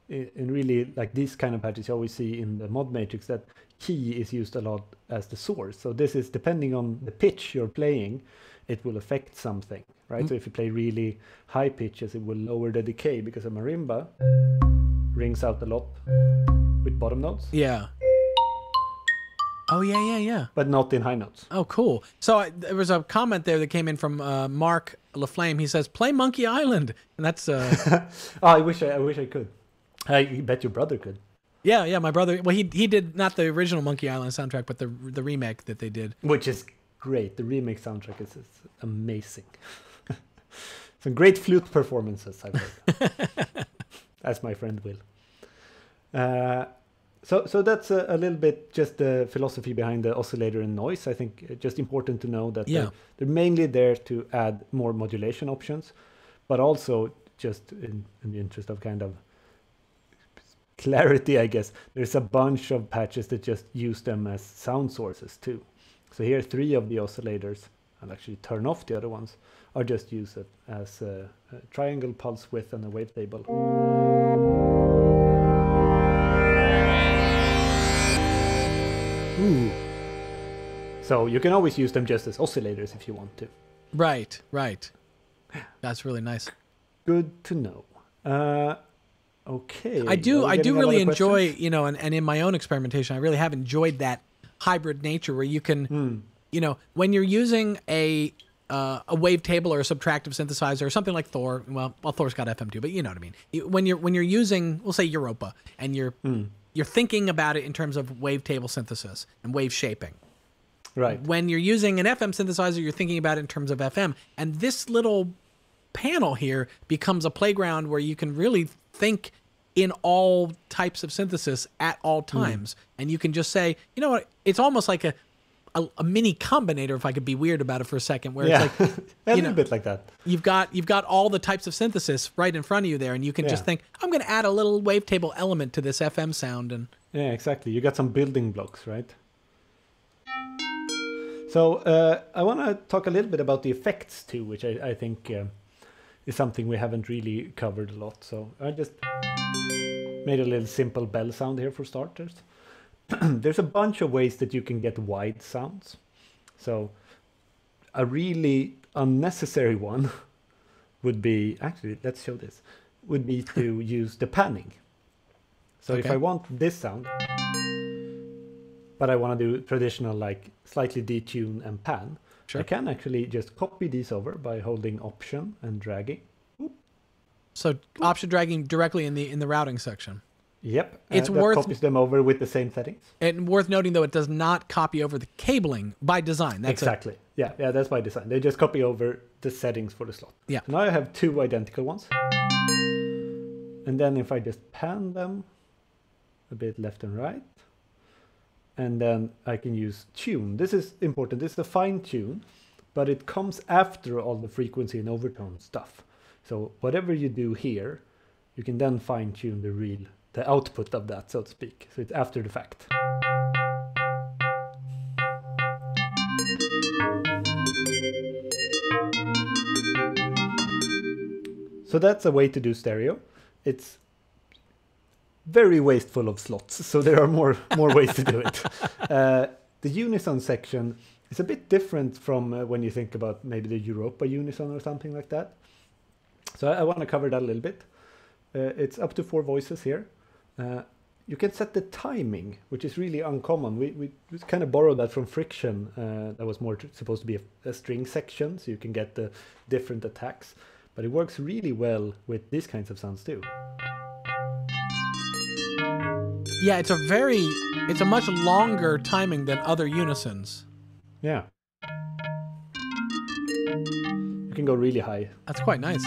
in really like these kind of patches, you always see in the mod matrix that key is used a lot as the source. So this is depending on the pitch you're playing. It will affect something, right? Mm. So if you play really high pitches, it will lower the decay, because a marimba rings out a lot with bottom notes. Yeah. Oh, yeah, yeah, yeah. But not in high notes. Oh, cool. So I, there was a comment there that came in from uh, Mark Laflame. He says, play Monkey Island. And that's... Uh... oh, I wish I, I wish I could. I bet your brother could. Yeah, yeah, my brother. Well, he he did not the original Monkey Island soundtrack, but the the remake that they did. Which is... Great, the remake soundtrack is, is amazing. Some great flute performances, I've heard. As my friend Will. Uh, so, so that's a, a little bit just the philosophy behind the oscillator and noise. I think just important to know that yeah. they're, they're mainly there to add more modulation options, but also just in, in the interest of kind of clarity, I guess, there's a bunch of patches that just use them as sound sources too. So here, three of the oscillators, and actually turn off the other ones, are just used as a, a triangle, pulse width, and a wavetable. Ooh. So you can always use them just as oscillators if you want to. Right, right. That's really nice. Good to know. Uh, okay. I do, I do really enjoy, you know, and, and in my own experimentation, I really have enjoyed that hybrid nature where you can, mm. you know, when you're using a uh, a wavetable or a subtractive synthesizer or something like Thor. Well, well, Thor's got F M two, but you know what I mean. When you're when you're using, we'll say Europa, and you're mm. you're thinking about it in terms of wavetable synthesis and wave shaping. Right. When you're using an F M synthesizer, you're thinking about it in terms of F M. And this little panel here becomes a playground where you can really think in all types of synthesis at all times. Mm. And you can just say, you know what, it's almost like a, a, a mini combinator, if I could be weird about it for a second, where yeah. it's like, a little know, bit like that. You've got, you've got all the types of synthesis right in front of you there. And you can yeah. just think, I'm going to add a little wavetable element to this F M sound. And yeah, exactly. You got some building blocks, right? So uh, I want to talk a little bit about the effects too, which I, I think uh, is something we haven't really covered a lot. So I just made a little simple bell sound here for starters. There's a bunch of ways that you can get wide sounds. So a really unnecessary one would be, actually, let's show this, would be to use the panning. So okay. if I want this sound, but I want to do traditional, like slightly detune and pan. Sure. I can actually just copy these over by holding Option and dragging. So Option dragging directly in the in the routing section. Yep, it's uh, worth copies them over with the same settings. And worth noting though, it does not copy over the cabling by design. That's exactly. A... Yeah, yeah, that's by design. They just copy over the settings for the slot. Yeah. So now I have two identical ones, and then if I just pan them a bit left and right. And then I can use tune. This is important. This is a fine tune, but it comes after all the frequency and overtone stuff. So whatever you do here, you can then fine tune the real, the output of that, so to speak. So it's after the fact. So that's a way to do stereo. It's very wasteful of slots, so there are more more ways to do it. Uh, the unison section is a bit different from uh, when you think about maybe the Europa unison or something like that. So I, I want to cover that a little bit. Uh, it's up to four voices here. Uh, you can set the timing, which is really uncommon. We, we kind of borrowed that from Friction. Uh, that was more supposed to be a, a string section, so you can get the different attacks. But it works really well with these kinds of sounds too. Yeah, it's a very, it's a much longer timing than other unisons. Yeah. You can go really high. That's quite nice.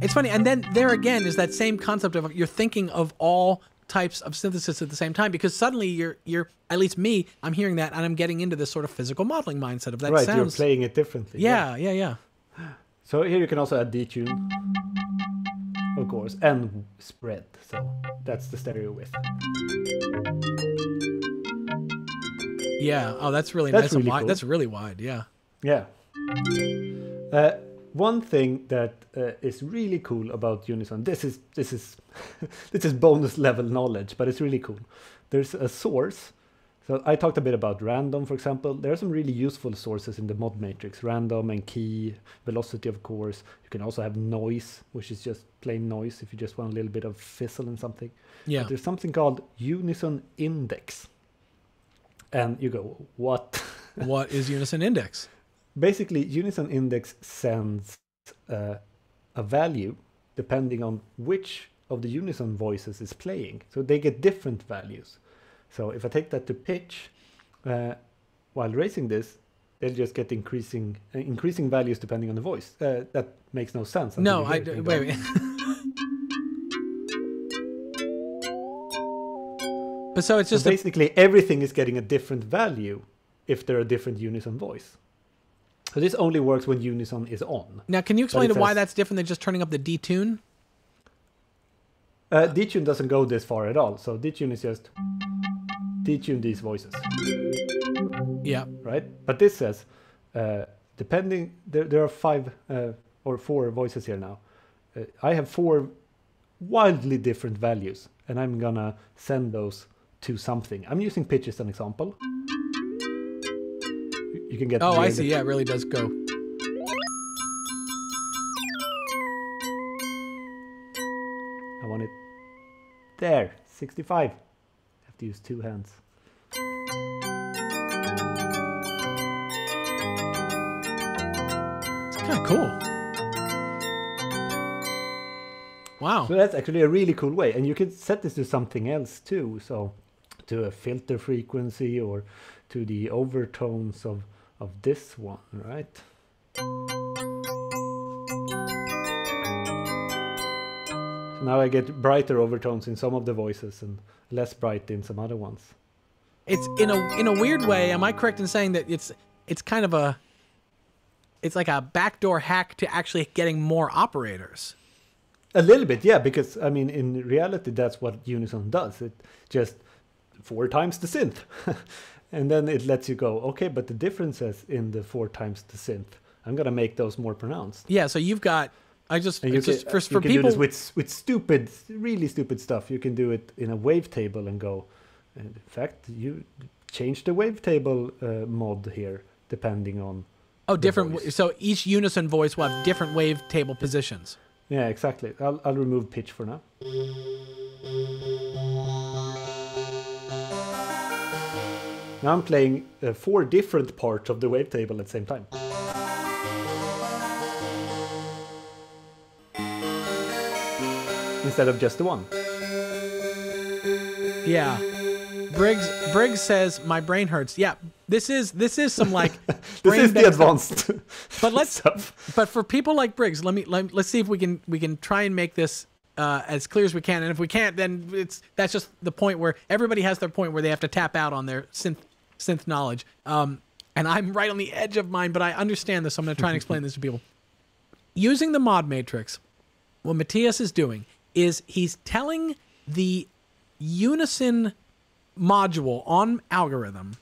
It's funny, and then there again is that same concept of you're thinking of all types of synthesis at the same time, because suddenly you're, you're at least me, I'm hearing that and I'm getting into this sort of physical modeling mindset of that right, sounds. Right, you're playing it differently. Yeah, yeah, yeah, yeah. So here you can also add detune. Of course, and spread, so that's the stereo width. Yeah, oh, that's really that's nice really and wide. Cool. That's really wide, yeah. Yeah. Uh, one thing that uh, is really cool about unison, this is this is this is bonus level knowledge, but it's really cool. There's a source. So I talked a bit about random, for example. There are some really useful sources in the mod matrix, random and key, velocity, of course. You can also have noise, which is just plain noise if you just want a little bit of fizzle and something. Yeah. But there's something called unison index. And you go, what? What is unison index? Basically, unison index sends uh, a value depending on which of the unison voices is playing. So they get different values. So if I take that to pitch, uh, while raising this, they'll just get increasing uh, increasing values depending on the voice. Uh, that makes no sense. No, I do, wait. wait. But so it's just so basically everything is getting a different value if there are different unison voice. So this only works when unison is on. Now, can you explain why that's different than just turning up the detune? Uh, detune doesn't go this far at all. So detune is just. Detune these voices. Yeah. Right? But this says, uh, depending, there, there are five uh, or four voices here now. Uh, I have four wildly different values, and I'm gonna send those to something. I'm using pitch as an example. You can get... Oh, I see. Yeah, it really does go. I want it there. sixty-five. I have to use two hands. It's kind of cool. Wow. So that's actually a really cool way, and you can set this to something else too, so to a filter frequency or to the overtones of, of this one, right? So now I get brighter overtones in some of the voices and less bright in some other ones. It's in a in a weird way, am I correct in saying that it's it's kind of a it's like a backdoor hack to actually getting more operators? A little bit, yeah, because, I mean, in reality, that's what Unison does. It just four times the synth. And then it lets you go, okay, but the differences in the four times the synth, I'm going to make those more pronounced. Yeah, so you've got, I just, you just can, for, for you can people... do this with, with stupid, really stupid stuff. You can do it in a wavetable and go, and in fact, you change the wavetable uh, mod here, depending on... Oh, different, so each Unison voice will have different wavetable positions. Yeah, exactly. I'll, I'll remove pitch for now. Now I'm playing uh, four different parts of the wavetable at the same time. Instead of just the one. Yeah. Briggs Briggs says my brain hurts. Yeah, this is this is some like this brain is the advanced stuff. But let's stuff. But for people like Briggs, let me let, let's see if we can we can try and make this uh, as clear as we can. And if we can't, then it's that's just the point where everybody has their point where they have to tap out on their synth synth knowledge. Um, and I'm right on the edge of mine, but I understand this. So I'm going to try and explain this to people. Using the mod matrix, what Matthias is doing is he's telling the Unison module on algorithm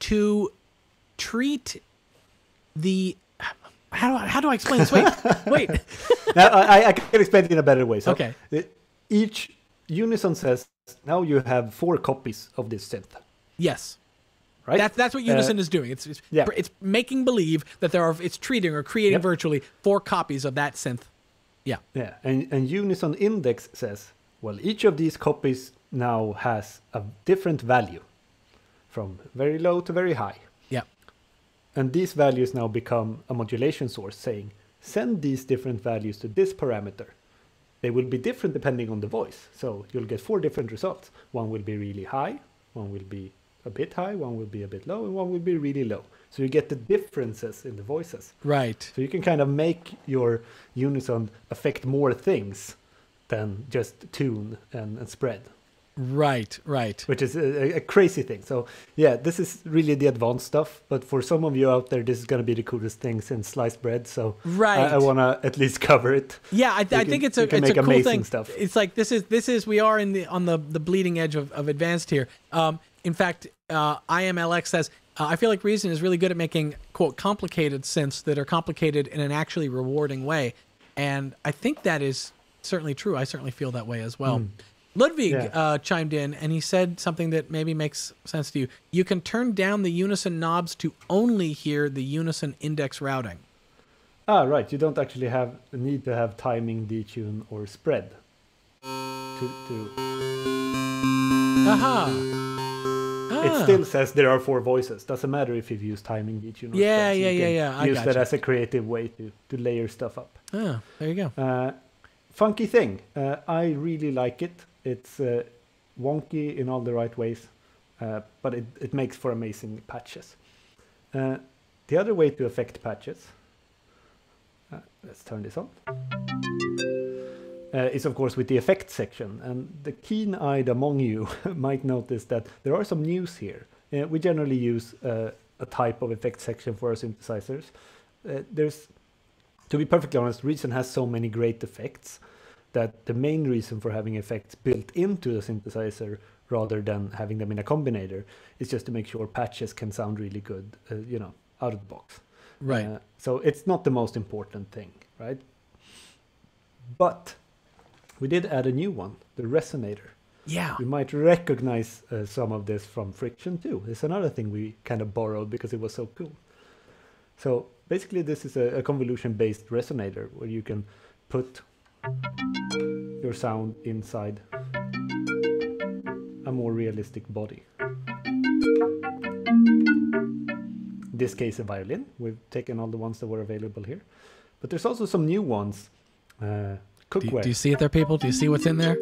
to treat the how do I, how do I explain this? Wait, wait. Now, I, I can explain it in a better way. So okay. Each Unison says now you have four copies of this synth. Yes, right. That's that's what Unison uh, is doing. It's it's, yeah. it's making believe that there are it's treating or creating yep. virtually four copies of that synth. Yeah. Yeah, and and Unison index says well each of these copies now has a different value from very low to very high. Yeah. And these values now become a modulation source saying, send these different values to this parameter. They will be different depending on the voice. So you'll get four different results. One will be really high, one will be a bit high, one will be a bit low, and one will be really low. So you get the differences in the voices. Right. So you can kind of make your Unison affect more things than just tune and, and spread. Right, right. Which is a, a crazy thing. So yeah, this is really the advanced stuff. But for some of you out there, this is going to be the coolest thing since sliced bread. So right. I, I want to at least cover it. Yeah, I, th I can, think it's a, it's a cool thing. Stuff. It's like this is this is we are in the on the the bleeding edge of, of advanced here. Um, in fact, uh, I M L X says uh, I feel like Reason is really good at making quote complicated synths that are complicated in an actually rewarding way, and I think that is certainly true. I certainly feel that way as well. Mm. Ludwig yeah. uh, chimed in, and he said something that maybe makes sense to you. You can turn down the Unison knobs to only hear the Unison index routing. Ah, right. You don't actually have need to have timing, detune, or spread. To, to... Aha! Ah. It still says there are four voices. Doesn't matter if you've used timing, detune, or yeah, spread. So yeah, yeah, yeah. I use gotcha. that as a creative way to, to layer stuff up. Ah, there you go. Uh, funky thing. Uh, I really like it. It's uh, wonky in all the right ways, uh, but it, it makes for amazing patches. Uh, the other way to affect patches, uh, let's turn this on, uh, is of course with the effect section. And the keen-eyed among you might notice that there are some news here. Uh, we generally use uh, a type of effect section for our synthesizers. Uh, there's, to be perfectly honest, Reason has so many great effects that the main reason for having effects built into the synthesizer rather than having them in a combinator is just to make sure patches can sound really good, uh, you know, out of the box. Right. Uh, so it's not the most important thing, right? But we did add a new one, the resonator. Yeah. You might recognize uh, some of this from Friction too. It's another thing we kind of borrowed because it was so cool. So basically this is a, a convolution-based resonator where you can put your sound inside a more realistic body. In this case, a violin. We've taken all the ones that were available here. But there's also some new ones. Uh, cookware. Do, do you see it there, people? Do you see what's in there?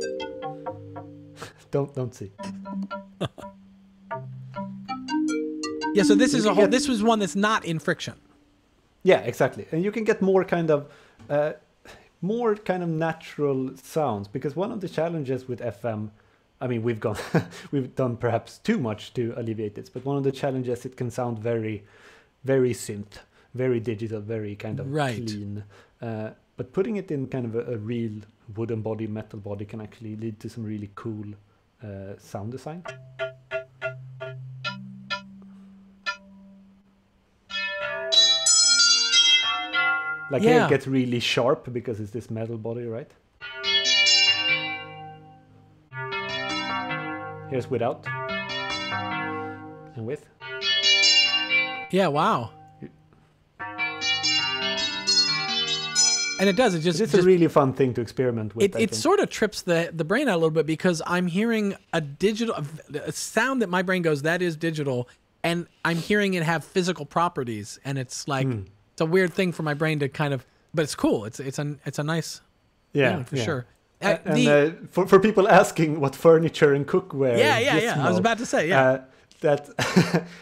Don't don't see. Yeah, so this you is a whole. Get, this was one that's not in Friction. Yeah, exactly, and you can get more kind of, uh, more kind of natural sounds, because one of the challenges with F M, I mean, we've gone, we've done perhaps too much to alleviate this, but one of the challenges, it can sound very, very synth, very digital, very kind of right. clean. Uh, but putting it in kind of a, a real wooden body, metal body, can actually lead to some really cool. Uh, sound design. Like yeah. Here it gets really sharp because it's this metal body, right? Here's without and with. Yeah, wow. And it does. It just, it's just a really fun thing to experiment with. It, it sort of trips the, the brain out a little bit, because I'm hearing a digital a sound that my brain goes, that is digital. And I'm hearing it have physical properties. And it's like, mm. it's a weird thing for my brain to kind of, but it's cool. It's, it's, a, it's a nice yeah, thing for yeah. sure. Uh, and the, uh, for, for people asking what furniture and cookware. Yeah, yeah, yeah. Know, I was about to say, yeah. Uh, that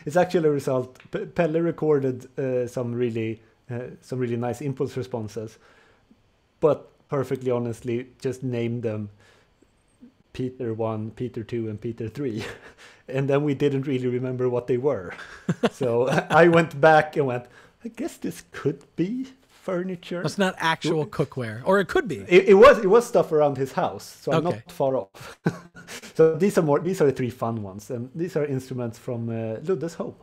it's actually a result. P Pelle recorded uh, some, really, uh, some really nice impulse responses. But perfectly honestly, just name them Peter one, Peter two, and Peter three. And then we didn't really remember what they were. So I went back and went, I guess this could be furniture. It's not actual cookware, or it could be. It, it was it was stuff around his house, so I'm okay. not far off. So these are more these are the three fun ones, and these are instruments from uh, Ludde's home.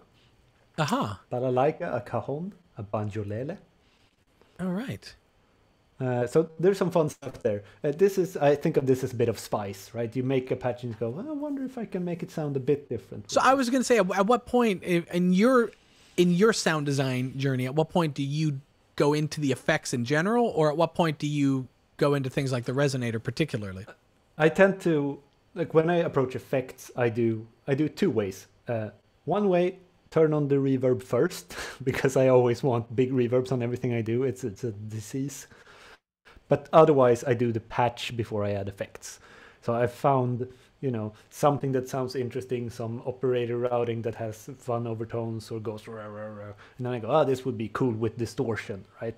Aha. Balalaika, a cajon, a banjolele. All right. Uh, so there's some fun stuff there. Uh, this is, I think of this as a bit of spice, right? You make a patch and you go, well, I wonder if I can make it sound a bit different. So I was going to say, at what point in your in your sound design journey, at what point do you go into the effects in general, or at what point do you go into things like the resonator particularly? I tend to, like when I approach effects, I do I do two ways. Uh, one way, turn on the reverb first, because I always want big reverbs on everything I do. It's it's a disease. But otherwise, I do the patch before I add effects. So I found, you know, something that sounds interesting, some operator routing that has fun overtones or goes rah, rah, rah. And then I go, oh, this would be cool with distortion, right?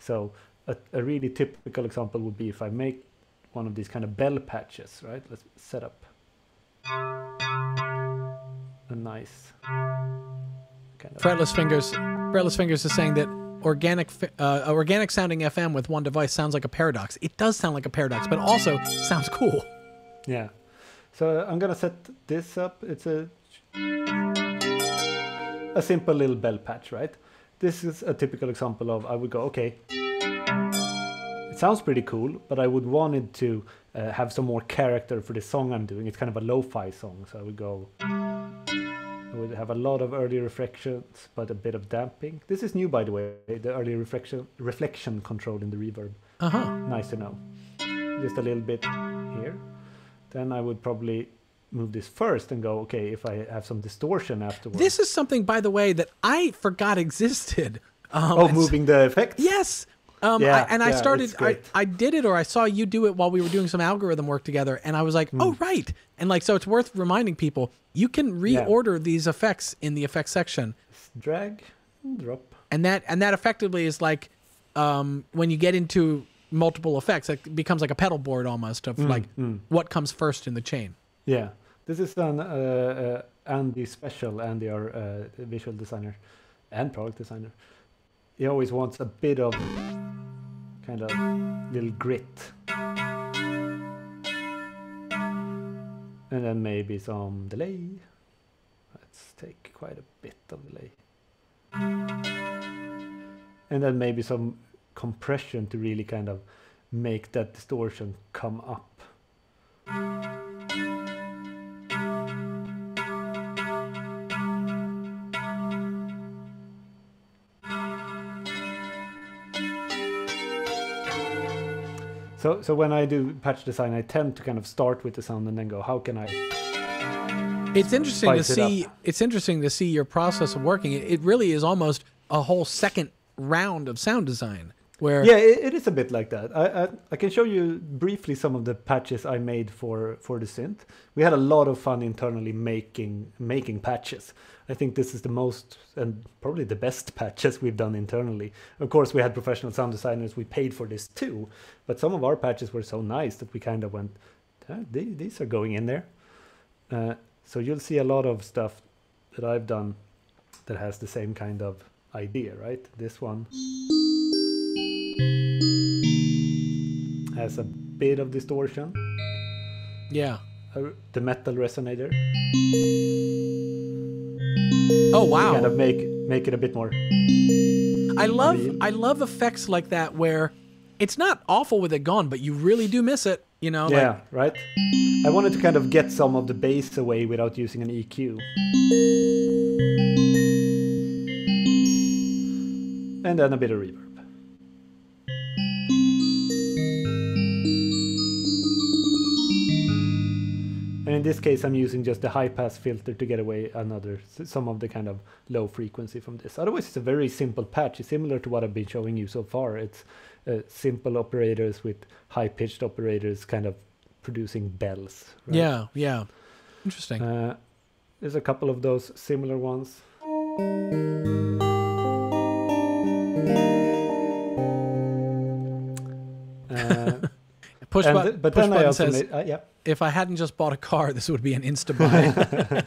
So a, a really typical example would be if I make one of these kind of bell patches, right? Let's set up a nice kind of... Fretless fingers. Fretless fingers is saying that Organic, uh, organic sounding F M with one device sounds like a paradox. It does sound like a paradox, but also sounds cool. Yeah. So I'm going to set this up. It's a, a simple little bell patch, right? This is a typical example of I would go, okay, it sounds pretty cool, but I would want it to uh, have some more character for the song I'm doing. It's kind of a lo-fi song. So I would go... We have a lot of early reflections, but a bit of damping. This is new, by the way, the early reflection reflection control in the reverb. Uh-huh. Nice to know. Just a little bit here. Then I would probably move this first and go, okay, if I have some distortion afterwards. This is something, by the way, that I forgot existed. Um, oh, moving the effects? Yes. Um, yeah, I, and yeah, I started, I, I did it, or I saw you do it while we were doing some algorithm work together. And I was like, mm. oh, right. And like, so it's worth reminding people, you can reorder yeah. these effects in the effects section. Drag, and drop. And that, and that effectively is like, um, when you get into multiple effects, it becomes like a pedal board almost of mm, like mm. what comes first in the chain. Yeah. This is an uh, uh, Andy special, Andy, our uh, visual designer and product designer. He always wants a bit of... kind of little grit. And then maybe some delay. Let's take quite a bit of delay. And then maybe some compression to really kind of make that distortion come up. So, so when I do patch design, I tend to kind of start with the sound and then go, how can I? It's interesting to see. It it's interesting to see your process of working. It, it really is almost a whole second round of sound design. Where yeah, it, it is a bit like that. I, I I can show you briefly some of the patches I made for for the synth. We had a lot of fun internally making making patches. I think this is the most and probably the best patches we've done internally. Of course, we had professional sound designers. We paid for this too, but some of our patches were so nice that we kind of went, ah, they, these are going in there. Uh, so you'll see a lot of stuff that I've done that has the same kind of idea, right? This one has a bit of distortion. Yeah. Uh, the metal resonator. Oh wow! Kind of make make it a bit more. I love real. I love effects like that where it's not awful with it gone, but you really do miss it. You know? Yeah. Like, right. I wanted to kind of get some of the bass away without using an E Q. And then a bit of reverb. In this case, I'm using just the high-pass filter to get away another some of the kind of low frequency from this. Otherwise, it's a very simple patch. It's similar to what I've been showing you so far. It's uh, simple operators with high-pitched operators kind of producing bells. Right? Yeah, yeah. Interesting. Uh, there's a couple of those similar ones. Uh, push button, but push then button I says... Made, uh, yeah. If I hadn't just bought a car, this would be an insta-buy.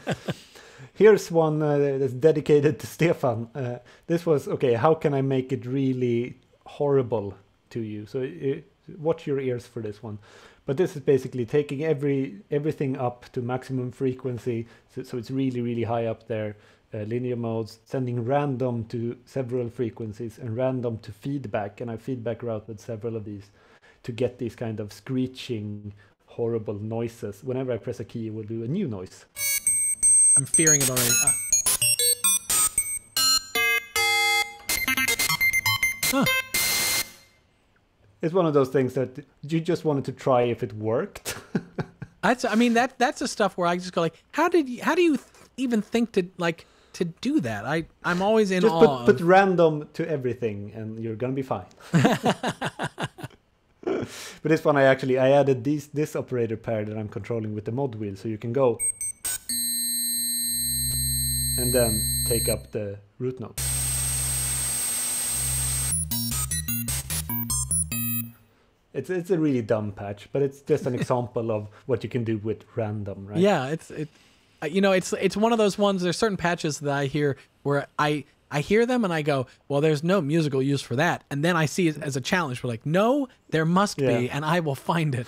Here's one uh, that's dedicated to Stefan. Uh, this was, okay, how can I make it really horrible to you? So it, watch your ears for this one. But this is basically taking every everything up to maximum frequency. So, so it's really, really high up there. Uh, linear modes, sending random to several frequencies and random to feedback. And I feedback routed several of these to get these kind of screeching horrible noises. Whenever I press a key, it will do a new noise. I'm fearing it already. Ah. Huh. It's one of those things that you just wanted to try if it worked. That's, I mean, that that's the stuff where I just go like, how did you, how do you th even think to like to do that? I I'm always in just awe. Just put, of... put random to everything, and you're gonna be fine. But this one I actually I added these this operator pair that I'm controlling with the mod wheel, so you can go and then take up the root note. It's it's a really dumb patch, but it's just an example of what you can do with random, right? Yeah, it's it, you know, it's it's one of those ones. There's certain patches that I hear where I. I hear them and I go, well, there's no musical use for that. And then I see it as a challenge. We're like, no, there must yeah. be, and I will find it.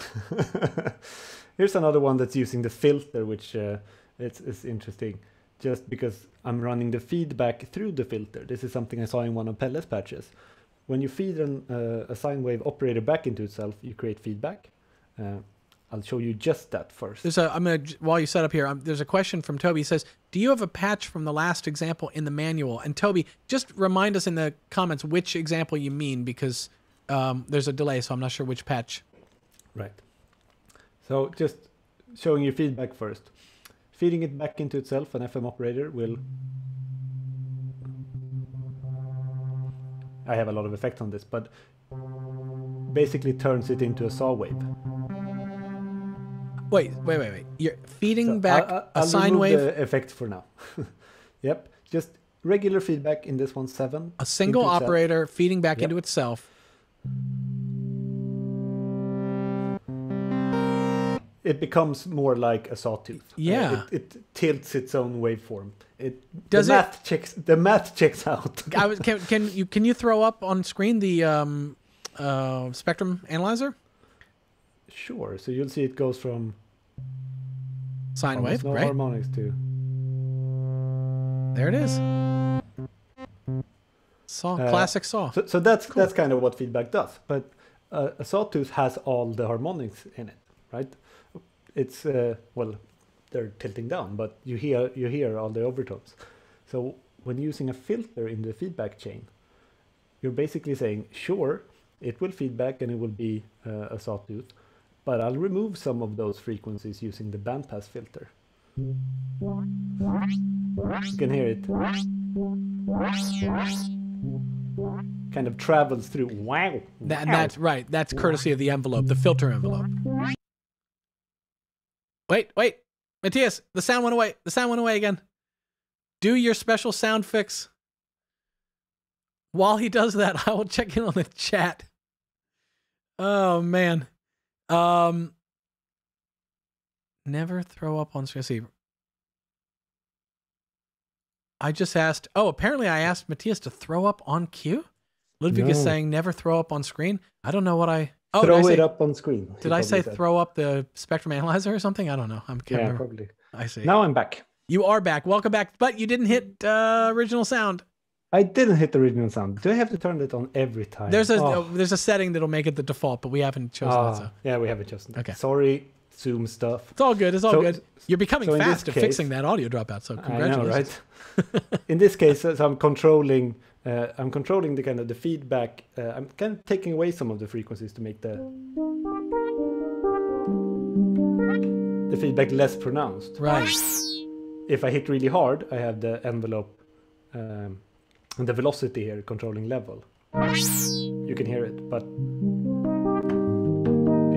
Here's another one that's using the filter, which uh, it's, it's interesting just because I'm running the feedback through the filter. This is something I saw in one of Pelle's patches. When you feed an, uh, a sine wave operator back into itself, you create feedback. Uh, I'll show you just that first. There's a, I'm gonna, while you set up here, I'm, there's a question from Toby. He says, do you have a patch from the last example in the manual? And Toby, just remind us in the comments which example you mean, because um, there's a delay, so I'm not sure which patch. Right. So just showing you feedback first. Feeding it back into itself, an F M operator will... I have a lot of effects on this, but basically turns it into a saw wave. Wait, wait, wait, wait. You're feeding so back I'll, I'll a sine wave? The effect for now. Yep. Just regular feedback in this one, seven. A single operator itself. Feeding back yep. into itself. It becomes more like a sawtooth. Yeah. Uh, it, it tilts its own waveform. It, Does the, it math checks, the math checks out. I was, can, can, you, can you throw up on screen the um, uh, spectrum analyzer? Sure. So you'll see it goes from sine wave, no right? harmonics to. There it is. Saw, uh, classic saw. So, so that's cool. That's kind of what feedback does. But uh, a sawtooth has all the harmonics in it, right? It's uh, well, they're tilting down, but you hear you hear all the overtones. So when using a filter in the feedback chain, you're basically saying, sure, it will feedback and it will be uh, a sawtooth, but I'll remove some of those frequencies using the bandpass filter. You can hear it. Kind of travels through. Wow. That, that's right. That's courtesy of the envelope, the filter envelope. Wait, wait. Matthias, the sound went away. The sound went away again. Do your special sound fix. While he does that, I will check in on the chat. Oh, man. Um, never throw up on screen. I just asked. Oh, apparently I asked Matthias to throw up on cue. Ludwig no. is saying never throw up on screen. I don't know what I. Oh, throw I say, it up on screen. Did I say said. throw up the spectrum analyzer or something? I don't know. I'm yeah, remember. probably. I see. Now I'm back. You are back. Welcome back. But you didn't hit uh, original sound. I didn't hit the original sound. Do I have to turn it on every time? There's a oh. there's a setting that'll make it the default, but we haven't chosen oh, that. So. Yeah, we haven't chosen that. Okay. Sorry, Zoom stuff. It's all good. It's all so, good. You're becoming so fast at case, fixing that audio dropout. So congratulations. I know, right? In this case, so I'm controlling. Uh, I'm controlling the kind of the feedback. Uh, I'm kind of taking away some of the frequencies to make the the feedback less pronounced. Right. If I hit really hard, I have the envelope. Um, And the velocity here, controlling level. You can hear it, but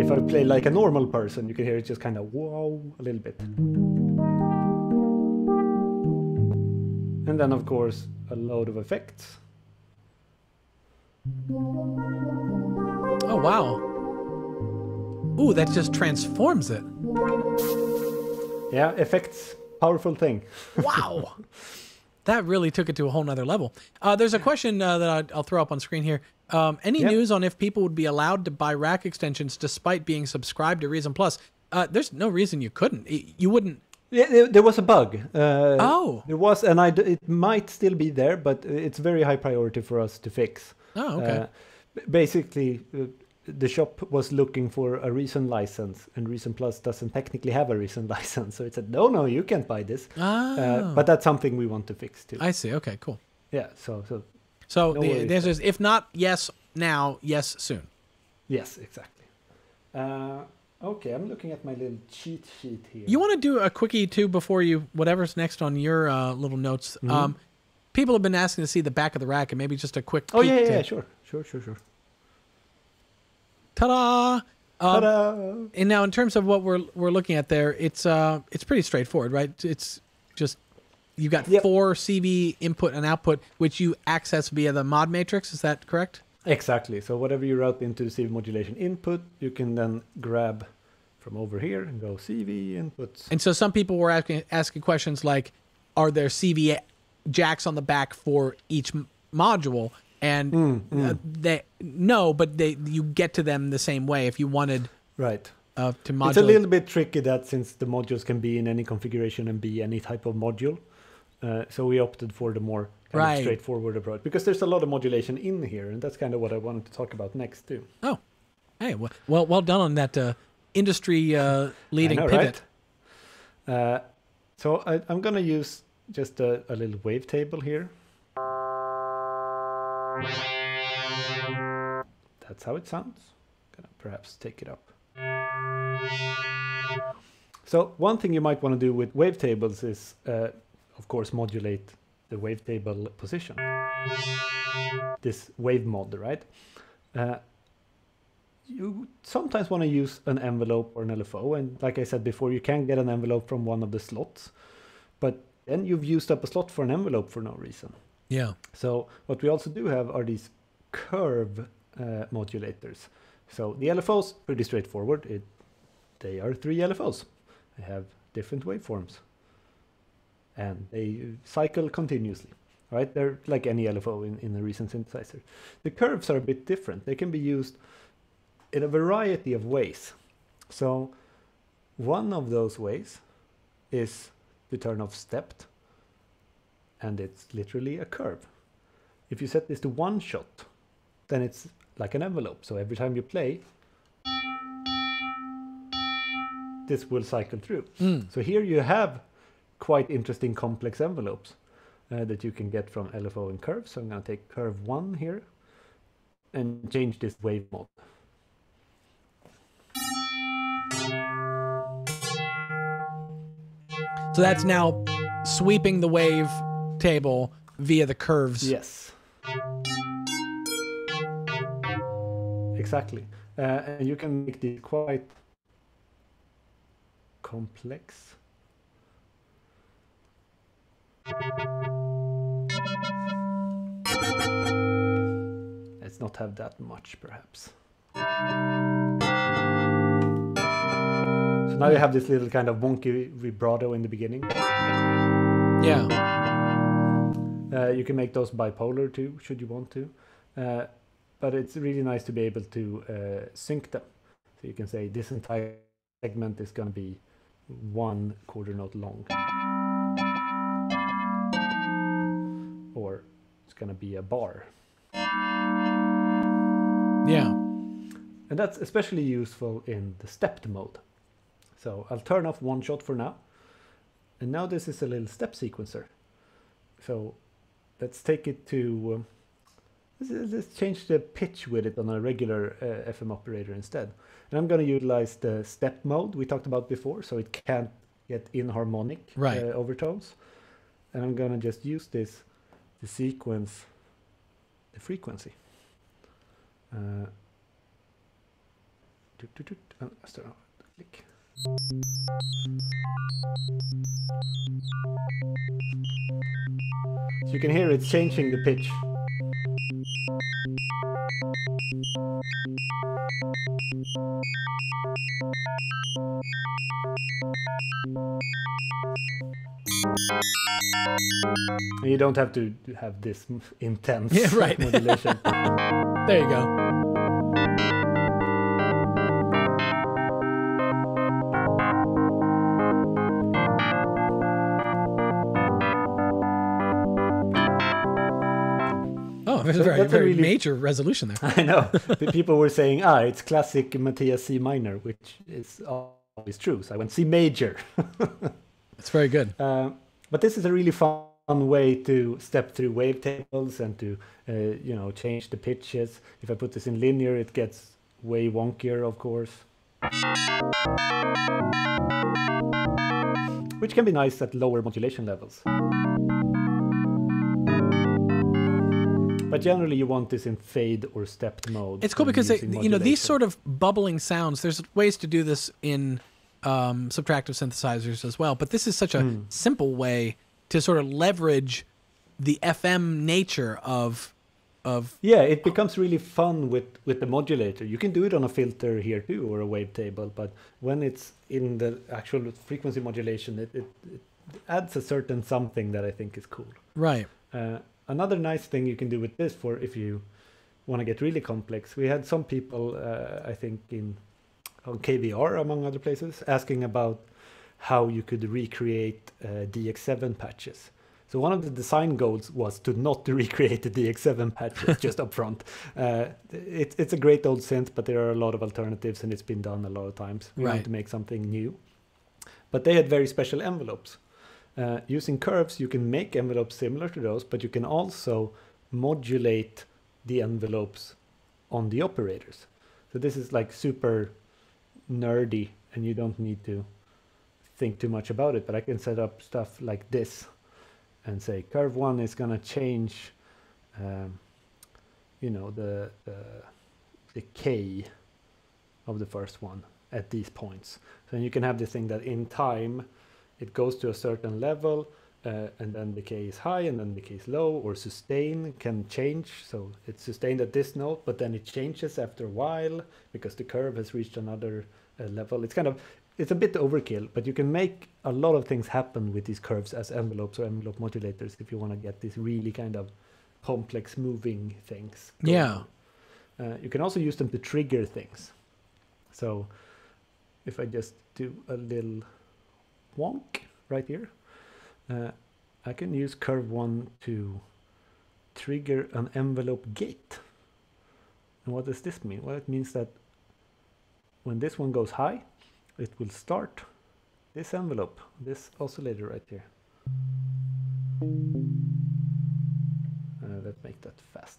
if I play like a normal person, you can hear it just kind of wow a little bit. And then, of course, a load of effects. Oh, wow. Ooh, that just transforms it. Yeah, effects, powerful thing. Wow. That really took it to a whole nother level. Uh, there's a question uh, that I'll throw up on screen here. Um, any yep. news on if people would be allowed to buy rack extensions despite being subscribed to Reason Plus? Uh, there's no reason you couldn't. You wouldn't. Yeah, there was a bug. Uh, oh. There was, and I, it might still be there, but it's very high priority for us to fix. Oh, okay. Uh, basically, uh, the shop was looking for a Reason license, and Reason Plus doesn't technically have a Reason license. So it said, no, no, you can't buy this. Oh. Uh, but that's something we want to fix too. I see. Okay, cool. Yeah. So, so, so no the, the answer is if not, yes, now, yes, soon. Yes, exactly. Uh, okay. I'm looking at my little cheat sheet here. You want to do a quickie too before you, whatever's next on your uh, little notes. Mm-hmm. Um, people have been asking to see the back of the rack and maybe just a quick. Oh yeah, yeah, yeah, sure. Sure, sure, sure. Ta-da! Um, Ta-da! And now, in terms of what we're we're looking at there, it's uh it's pretty straightforward, right? It's just you've got yep. four C V input and output, which you access via the mod matrix. Is that correct? Exactly. So whatever you route into the C V modulation input, you can then grab from over here and go C V inputs. And so some people were asking asking questions like, are there C V jacks on the back for each module? And mm, mm. Uh, they no, but they you get to them the same way if you wanted right uh, to modulate. It's a little bit tricky that since the modules can be in any configuration and be any type of module, uh, so we opted for the more kind right. of straightforward approach because there's a lot of modulation in here, and that's kind of what I wanted to talk about next too. Oh, hey, well, well, well done on that uh, industry uh, leading I know, pivot. Right? Uh, so I, I'm going to use just a, a little wavetable here. That's how it sounds. Gonna perhaps take it up. So one thing you might want to do with wavetables is, uh, of course, modulate the wavetable position. This wave mod, right? Uh, you sometimes want to use an envelope or an L F O, and like I said before, you can get an envelope from one of the slots, but then you've used up a slot for an envelope for no reason. Yeah. So what we also do have are these curve uh, modulators. So the L F Os, pretty straightforward. It, they are three L F Os. They have different waveforms. And they cycle continuously, right? They're like any L F O in, in a Reason synthesizer. The curves are a bit different. They can be used in a variety of ways. So one of those ways is to turn off stepped. And it's literally a curve. If you set this to one shot, then it's like an envelope. So every time you play, this will cycle through. Mm. So here you have quite interesting complex envelopes uh, that you can get from L F O and curves. So I'm going to take curve one here. and change this wave mode. So that's now sweeping the wave table via the curves. Yes. Exactly. Uh, and you can make this quite complex. Let's not have that much, perhaps. So now you have this little kind of wonky vibrato in the beginning. Yeah. Uh, you can make those bipolar too, should you want to. Uh, but it's really nice to be able to uh, sync them. So you can say this entire segment is going to be one quarter note long. Or it's going to be a bar. Yeah. And that's especially useful in the stepped mode. So I'll turn off one shot for now. And now this is a little step sequencer. So let's take it to, uh, let's, let's change the pitch with it on a regular uh, F M operator instead. And I'm going to utilize the step mode we talked about before, so it can't get inharmonic right. uh, overtones. And I'm going to just use this to sequence the frequency. Uh, do, do, do, and let's turn off the click. So you can hear it's changing the pitch. And you don't have to have this intense yeah, right. modulation. There you go. That's a very, that's very a really, major resolution there. I know. People were saying, ah, it's classic Matthias C minor, which is always true. So I went C major. It's very good. Uh, but this is a really fun way to step through wavetables and to, uh, you know, change the pitches. If I put this in linear, it gets way wonkier, of course. Which can be nice at lower modulation levels. But generally, you want this in fade or stepped mode. It's cool because, they, you know, these sort of bubbling sounds, there's ways to do this in um, subtractive synthesizers as well. But this is such a mm. simple way to sort of leverage the F M nature of... of yeah, it becomes really fun with, with the modulator. You can do it on a filter here too, or a wavetable. But when it's in the actual frequency modulation, it, it, it adds a certain something that I think is cool. Right. Uh, Another nice thing you can do with this, for if you want to get really complex, we had some people, uh, I think, in on K V R, among other places, asking about how you could recreate uh, D X seven patches. So one of the design goals was to not recreate the D X seven patches just up front. Uh, it, it's a great old synth, but there are a lot of alternatives, and it's been done a lot of times. We right. want to make something new. But they had very special envelopes. Uh, using curves, you can make envelopes similar to those, but you can also modulate the envelopes on the operators. So this is like super nerdy, and you don't need to think too much about it, but I can set up stuff like this and say curve one is going to change, um, you know, the, uh, the K of the first one at these points. So you can have this thing that in time, it goes to a certain level, uh, and then the K is high, and then the K is low, or sustain can change. So it's sustained at this note, but then it changes after a while because the curve has reached another uh, level. It's kind of, it's a bit overkill, but you can make a lot of things happen with these curves as envelopes or envelope modulators if you want to get these really kind of complex moving things going. Yeah. Uh, you can also use them to trigger things. So if I just do a little... wonk right here. Uh, I can use curve one to trigger an envelope gate. And what does this mean? Well, it means that when this one goes high, it will start this envelope, this oscillator right here. Uh, let's make that fast.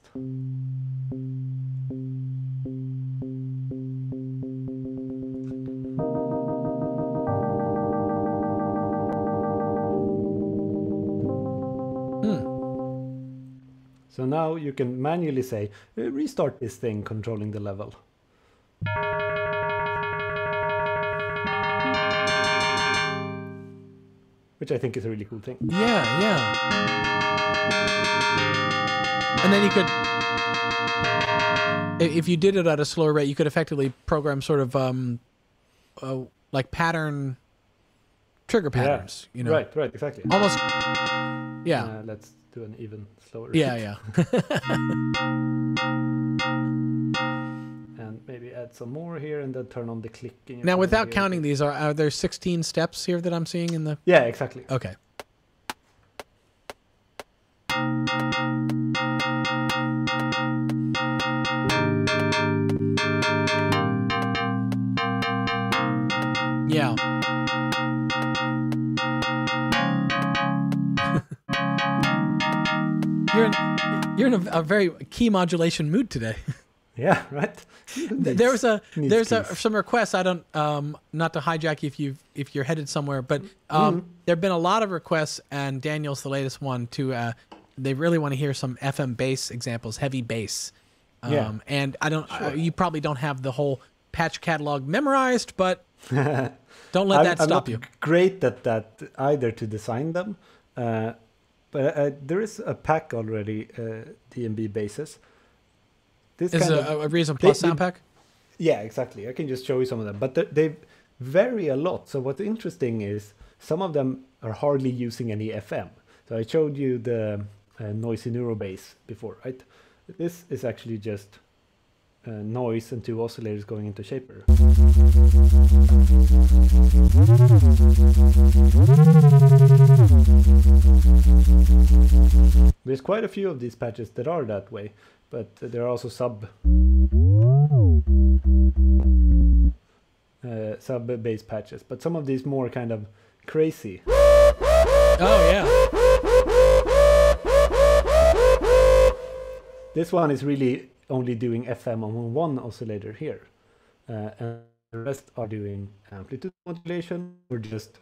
So now you can manually say, restart this thing controlling the level. Which I think is a really cool thing. Yeah, yeah. And then you could, if you did it at a slower rate, you could effectively program sort of um, uh, like pattern, trigger patterns. Yeah. You know, right, right, exactly. Almost. Yeah. Uh, let's do an even slower rate. Yeah, yeah. And maybe add some more here, and then turn on the clicking. Now, without counting these, are are there sixteen steps here that I'm seeing in the? Yeah, exactly. Okay. Yeah. You're in, you're in a, a very key modulation mood today. Yeah, right. Needs, there was a there's a, some requests. I don't um, not to hijack you if you if you're headed somewhere, but um, mm-hmm. there've been a lot of requests, and Daniel's the latest one. To uh, they really want to hear some F M bass examples, heavy bass. Um, yeah. And I don't. Sure. Uh, you probably don't have the whole patch catalog memorized, but don't let that I'm, stop I'm not you. Great at that either to design them. Uh, But uh, there is a pack already, uh, D and B bases. This is a, of, a Reason Plus they, sound pack? Yeah, exactly. I can just show you some of them. But they vary a lot. So what's interesting is some of them are hardly using any F M. So I showed you the uh, noisy neuro bass before, right? This is actually just uh, noise and two oscillators going into shaper. There's quite a few of these patches that are that way, but there are also sub uh, sub bass patches, but some of these more kind of crazy. Oh yeah. This one is really only doing F M on one oscillator here. Uh, and the rest are doing amplitude modulation or just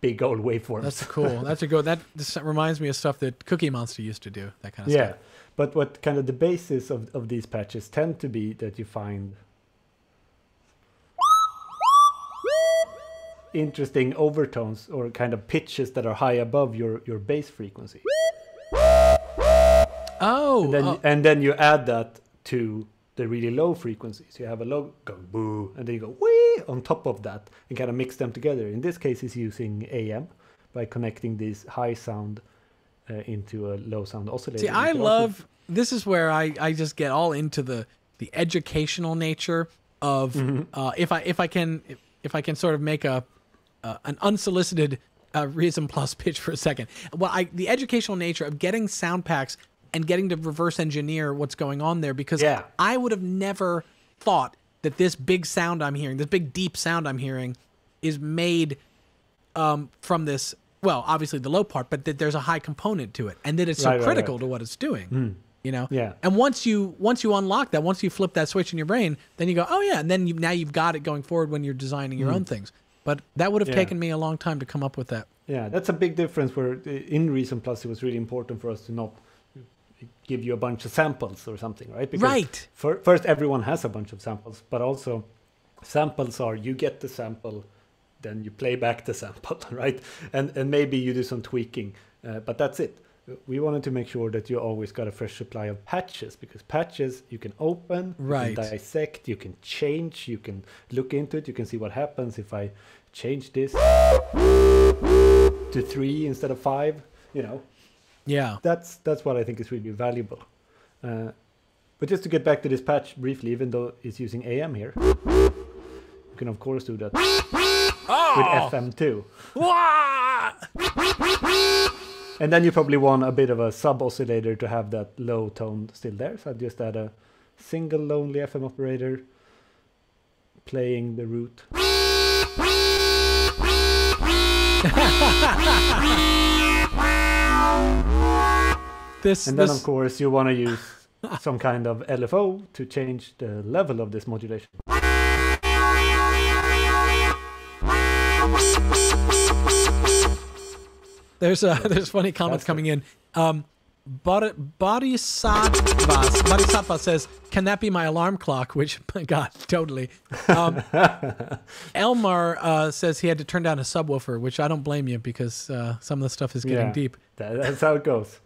big old waveforms. That's cool. That's a good. That just reminds me of stuff that Cookie Monster used to do. That kind of yeah. stuff. Yeah, but what kind of the basis of of these patches tend to be that you find interesting overtones or kind of pitches that are high above your your bass frequency. Oh. And then, oh. and then you add that to the really low frequencies. You have a low, go boo, and then you go wee on top of that and kind of mix them together. In this case, it's using A M by connecting this high sound uh, into a low sound oscillator. See, I love, this is where I, I just get all into the, the educational nature of, mm-hmm. uh, if I if I can if I can sort of make a uh, an unsolicited uh, Reason Plus pitch for a second. Well, I, the educational nature of getting sound packs and getting to reverse engineer what's going on there, because yeah. I would have never thought that this big sound I'm hearing, this big deep sound I'm hearing, is made um, from this, well, obviously the low part, but that there's a high component to it, and that it's right, so critical right, right. to what it's doing, mm. you know? Yeah. And once you once you unlock that, once you flip that switch in your brain, then you go, oh yeah, and then you, now you've got it going forward when you're designing your mm. own things. But that would have yeah. taken me a long time to come up with that. Yeah, that's a big difference where in Reason Plus it was really important for us to not give you a bunch of samples or something, right? Because right. For, first, everyone has a bunch of samples, but also samples are you get the sample, then you play back the sample, right? And and maybe you do some tweaking, uh, but that's it. We wanted to make sure that you always got a fresh supply of patches, because patches you can open, right. you can dissect, you can change, you can look into it, you can see what happens if I change this to three instead of five, you know. Yeah, that's that's what I think is really valuable. Uh, but just to get back to this patch briefly, even though it's using A M here, you can of course do that oh. with F M too. And then you probably want a bit of a sub oscillator to have that low tone still there. So I'll just add a single lonely F M operator playing the root. This, and then, this... of course, you want to use some kind of L F O to change the level of this modulation. There's uh, there's funny comments That's coming it. in. Um, Bodhisattva, Bodhisattva says, can that be my alarm clock? Which, my God, totally. Um, Elmar uh, says he had to turn down a subwoofer, which I don't blame you because uh, some of the stuff is getting yeah, deep. That, that's how it goes.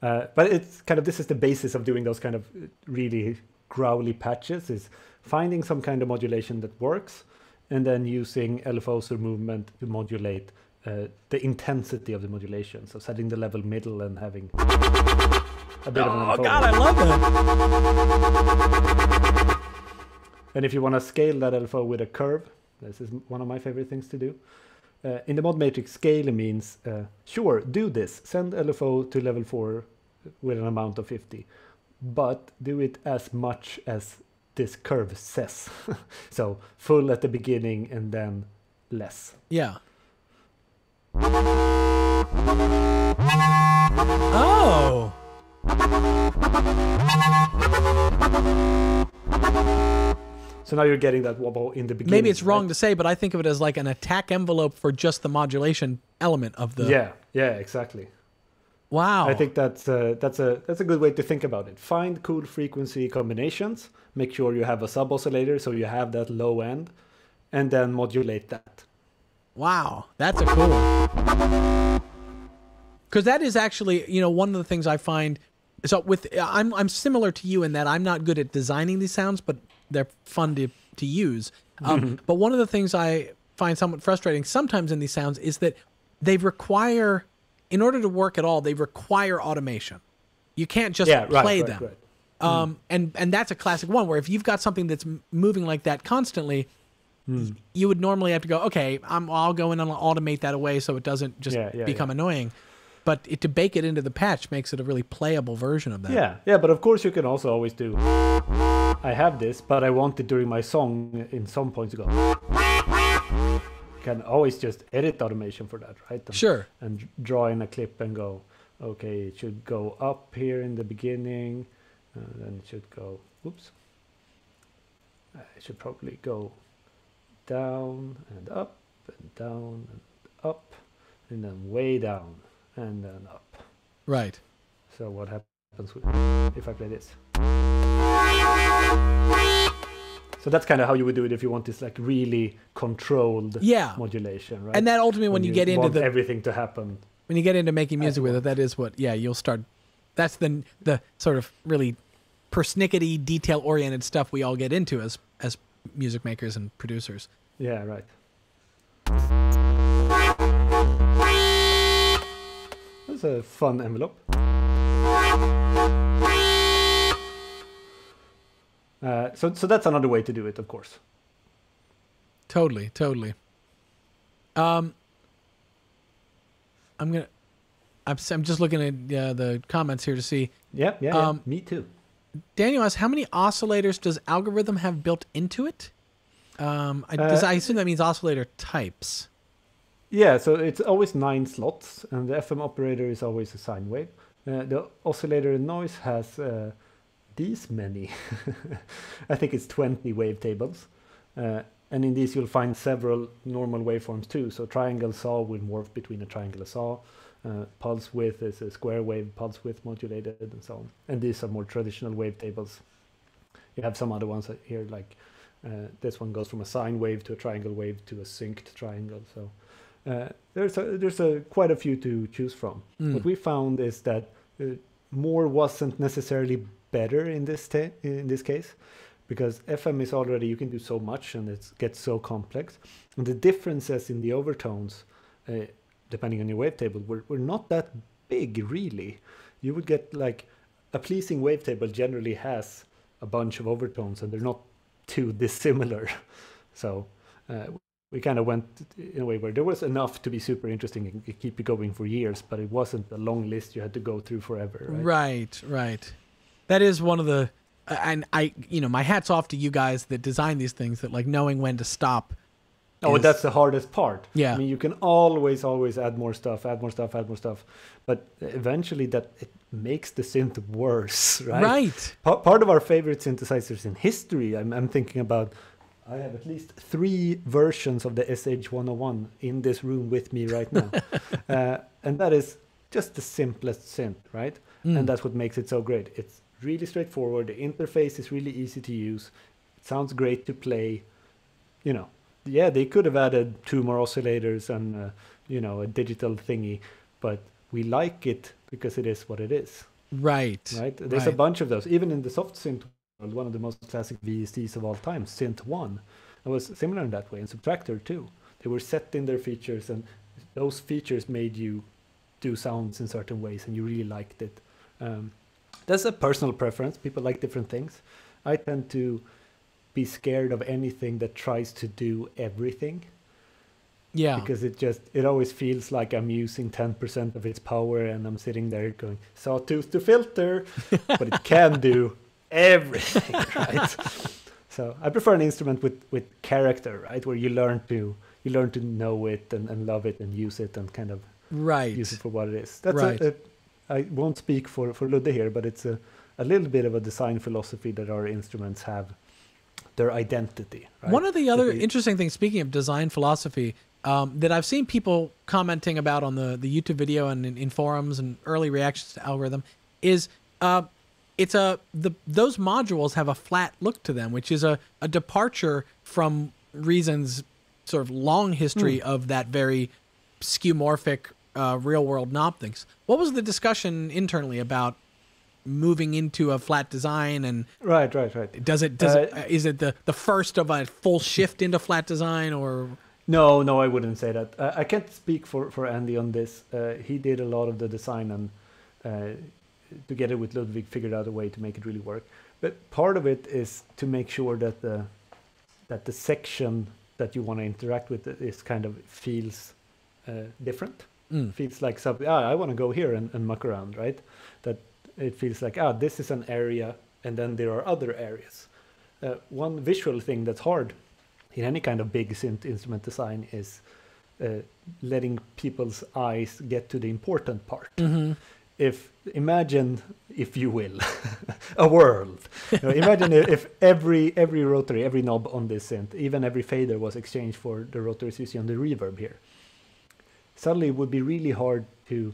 Uh, but it's kind of, this is the basis of doing those kind of really growly patches, is finding some kind of modulation that works and then using L F Os or movement to modulate Uh, the intensity of the modulation, so setting the level middle and having a bit oh, of an. Oh God, I love that! And if you want to scale that L F O with a curve, this is one of my favorite things to do. Uh, in the mod matrix, scale means uh, sure, do this, send L F O to level four with an amount of fifty, but do it as much as this curve says. So full at the beginning and then less. Yeah. Oh! So now you're getting that wobble in the beginning. Maybe it's wrong right? to say, but I think of it as like an attack envelope for just the modulation element of the. Yeah, yeah, exactly. Wow. I think that's a, that's a that's a good way to think about it. Find cool frequency combinations. Make sure you have a sub oscillator, so you have that low end, and then modulate that. Wow, that's a cool one. Because that is actually, you know, one of the things I find. So with I'm I'm similar to you in that I'm not good at designing these sounds, but they're fun to to use. Um, mm-hmm. But one of the things I find somewhat frustrating sometimes in these sounds is that they require, in order to work at all, they require automation. You can't just yeah, right, play right, them. Right. Um, mm-hmm. And and that's a classic one where if you've got something that's moving like that constantly, Mm. you would normally have to go, okay, I'm, I'll go in and I'll automate that away so it doesn't just yeah, yeah, become yeah. annoying. But it, to bake it into the patch makes it a really playable version of that. Yeah, yeah, but of course you can also always do, I have this, but I want it during my song in some points to go. You can always just edit automation for that, right? And, sure. And draw in a clip and go, okay, it should go up here in the beginning, and then it should go, oops. It should probably go down and up and down and up and then way down and then up. Right. So what happens if I play this? So that's kind of how you would do it if you want this like really controlled yeah. modulation, right? And that ultimately when, when you, you get into the everything to happen. When you get into making music with it, that is what yeah, you'll start that's the the sort of really persnickety, detail oriented stuff we all get into as as music makers and producers. Yeah, right. That's a fun envelope. Uh, so, so that's another way to do it, of course. Totally, totally. Um, I'm gonna. I'm. I'm just looking at uh, the comments here to see. Yeah, yeah. Um, yeah. Me too. Daniel asks, how many oscillators does Algorithm have built into it? Um, I, uh, I assume that means oscillator types. Yeah, so it's always nine slots, and the F M operator is always a sine wave. Uh, the oscillator noise has uh, these many. I think it's twenty wavetables. Uh, and in these, you'll find several normal waveforms too. So triangle saw will morph between a triangular saw. Uh, pulse width is a square wave, pulse width modulated, and so on. And these are more traditional wavetables. You have some other ones here, like uh, this one goes from a sine wave to a triangle wave to a synced triangle. So uh, there's a, there's a, quite a few to choose from. Mm. What we found is that uh, more wasn't necessarily better in this in this case, because F M is already, you can do so much, and it gets so complex. And the differences in the overtones, Uh, depending on your wavetable, we're, we're not that big, really. You would get like a pleasing wavetable generally has a bunch of overtones, and they're not too dissimilar. So uh, we kind of went in a way where there was enough to be super interesting and keep it going for years, but it wasn't a long list you had to go through forever. Right, right. right. That is one of the, and I, you know, my hat's off to you guys that design these things, that like knowing when to stop. Oh, is. That's the hardest part. Yeah. I mean, you can always, always add more stuff, add more stuff, add more stuff. But eventually that it makes the synth worse, right? Right. Pa part of our favorite synthesizers in history, I'm, I'm thinking about, I have at least three versions of the S H one oh one in this room with me right now. uh, and that is just the simplest synth, right? Mm. And that's what makes it so great. It's really straightforward. The interface is really easy to use. It sounds great to play. You know, yeah, they could have added two more oscillators and, uh, you know, a digital thingy, but we like it because it is what it is. Right. Right. There's right. a bunch of those. Even in the soft synth world, one of the most classic V S Ts of all time, Synth one, it was similar in that way, and Subtractor too. They were set in their features, and those features made you do sounds in certain ways, and you really liked it. Um, that's a personal preference. People like different things. I tend to be scared of anything that tries to do everything. Yeah. Because it just, it always feels like I'm using ten percent of its power and I'm sitting there going, sawtooth to filter, but it can do everything, right? So I prefer an instrument with, with character, right? Where you learn to, you learn to know it and, and love it and use it and kind of right. use it for what it is. That's right. a, a, I won't speak for, for Ludde here, but it's a, a little bit of a design philosophy that our instruments have. Their identity. Right? One of the other the, interesting things, speaking of design philosophy, um, that I've seen people commenting about on the, the YouTube video and in, in forums and early reactions to Algorithm is uh, it's a the those modules have a flat look to them, which is a, a departure from Reason's sort of long history mm. of that very skeuomorphic uh, real world knob things. What was the discussion internally about moving into a flat design? And right right right does it does uh, it, is it the the first of a full shift into flat design? Or no no I wouldn't say that. uh, I can't speak for for Andy on this. Uh, he did a lot of the design, and uh, together with Ludwig figured out a way to make it really work. But part of it is to make sure that the that the section that you want to interact with is kind of feels uh, different. mm. Feels like something, ah, I want to go here and, and muck around, right? That it feels like, ah, this is an area, and then there are other areas. Uh, one visual thing that's hard in any kind of big synth instrument design is uh, letting people's eyes get to the important part. Mm-hmm. If imagine, if you will, a world. You know, imagine if every every rotary, every knob on this synth, even every fader was exchanged for the rotaries you see on the reverb here. Suddenly, it would be really hard to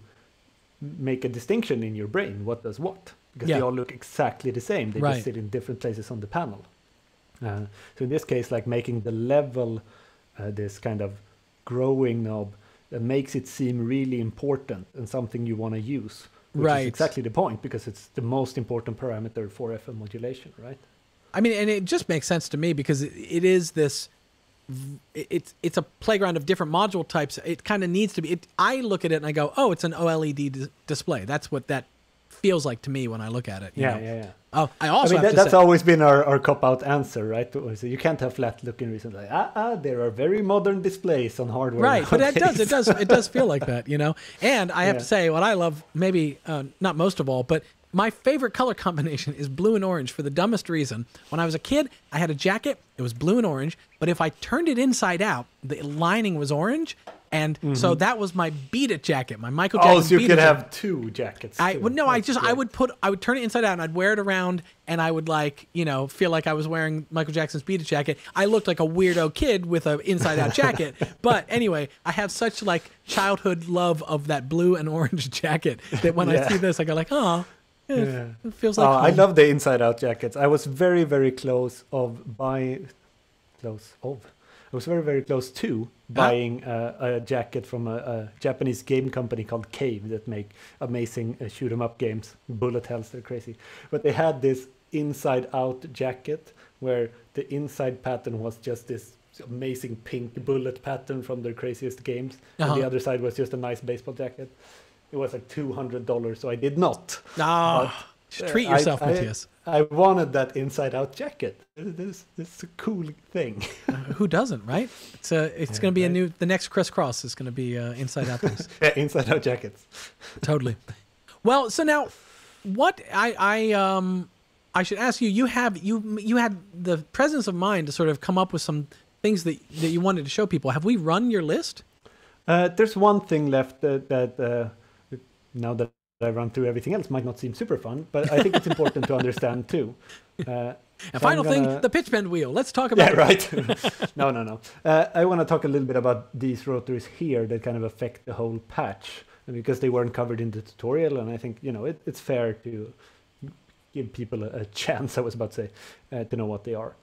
make a distinction in your brain what does what, because yeah. they all look exactly the same. They right. just sit in different places on the panel. Uh, so in this case, like making the level, uh, this kind of growing knob, that makes it seem really important and something you want to use, which right. is exactly the point, because it's the most important parameter for F M modulation, right? I mean, and it just makes sense to me, because it, it is this it's it's a playground of different module types. It kind of needs to be it, I look at it and I go, oh, it's an OLED dis display. That's what that feels like to me when I look at it, you yeah, know? yeah yeah oh I also I mean, have that, to that's say, always been our, our cop-out answer, right? So you can't have flat looking reasons like ah, ah there are very modern displays on hardware right nowadays. But it does it does it does feel like that, you know? And I have yeah. to say what I love, maybe uh, not most of all, but my favorite color combination is blue and orange for the dumbest reason. When I was a kid, I had a jacket. It was blue and orange. But if I turned it inside out, the lining was orange. And mm-hmm. so that was my Beat It jacket, my Michael Jackson. Oh, so you could have two jackets. I would, no, I just, I would put, I would turn it inside out and I'd wear it around, and I would, like, you know, feel like I was wearing Michael Jackson's Beat It jacket. I looked like a weirdo kid with an inside out jacket. But anyway, I have such like childhood love of that blue and orange jacket that when yeah. I see this, I go like, oh. Yeah. It feels like oh, I love the inside out jackets. I was very very close of buying close of I was very very close to buying ah. a, a jacket from a, a Japanese game company called Cave that make amazing uh, shoot 'em up games, bullet hells, they're crazy. But they had this inside out jacket where the inside pattern was just this amazing pink bullet pattern from their craziest games, uh-huh. and the other side was just a nice baseball jacket. It was like two hundred dollars, so I did not. No, but, uh, treat yourself, I, Matthias. I, I wanted that inside-out jacket. This, this is a cool thing. uh, who doesn't, right? It's a, it's yeah, going to be right. a new. The next crisscross is going to be uh, inside-out things. Yeah, inside-out jackets. Totally. Well, so now, what I I um I should ask you. You have you you had the presence of mind to sort of come up with some things that that you wanted to show people. Have we run your list? Uh, there's one thing left that. that uh, Now that I run through everything else, might not seem super fun, but I think it's important to understand too. Uh, and final so gonna... thing, the pitch bend wheel. Let's talk about yeah, it. Right. no, no, no. Uh, I want to talk a little bit about these rotaries here that kind of affect the whole patch. because they weren't covered in the tutorial. And I think, you know, it, it's fair to give people a, a chance, I was about to say, uh, to know what they are.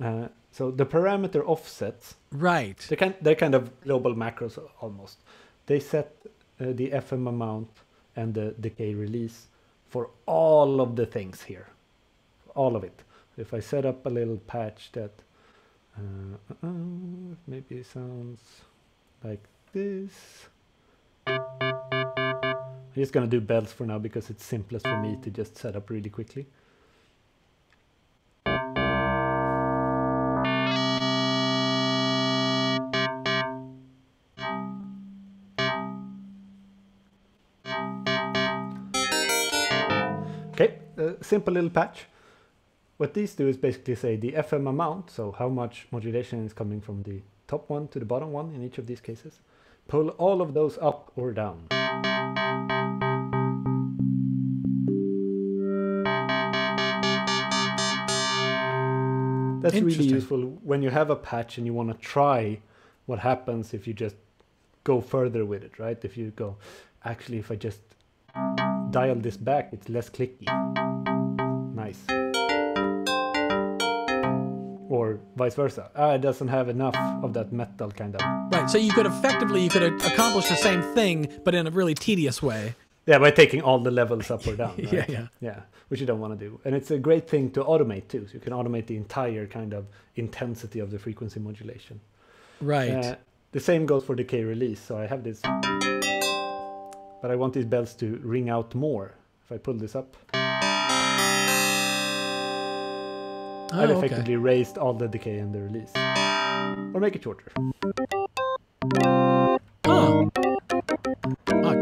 Uh, so the parameter offsets, right? They're kind, they're kind of global macros almost. They set uh, the F M amount and the decay release for all of the things here, all of it. If I set up a little patch that uh, uh, maybe sounds like this. I'm just going to do bells for now because it's simplest for me to just set up really quickly. Okay, uh, simple little patch. What these do is basically say the F M amount, so how much modulation is coming from the top one to the bottom one in each of these cases. Pull all of those up or down. That's really useful when you have a patch and you want to try what happens if you just go further with it, right? If you go, actually, if I just dial this back, it's less clicky. Nice. Or vice versa. Ah, it doesn't have enough of that metal kind of. Right, so you could effectively, you could accomplish the same thing, but in a really tedious way. Yeah, by taking all the levels up or down. Right? yeah, yeah. Yeah, which you don't want to do. And it's a great thing to automate too. So you can automate the entire kind of intensity of the frequency modulation. Right. Uh, the same goes for decay release. So I have this, but I want these bells to ring out more. If I pull this up, oh, I've effectively okay. raised all the decay and the release. Or make it shorter. Oh.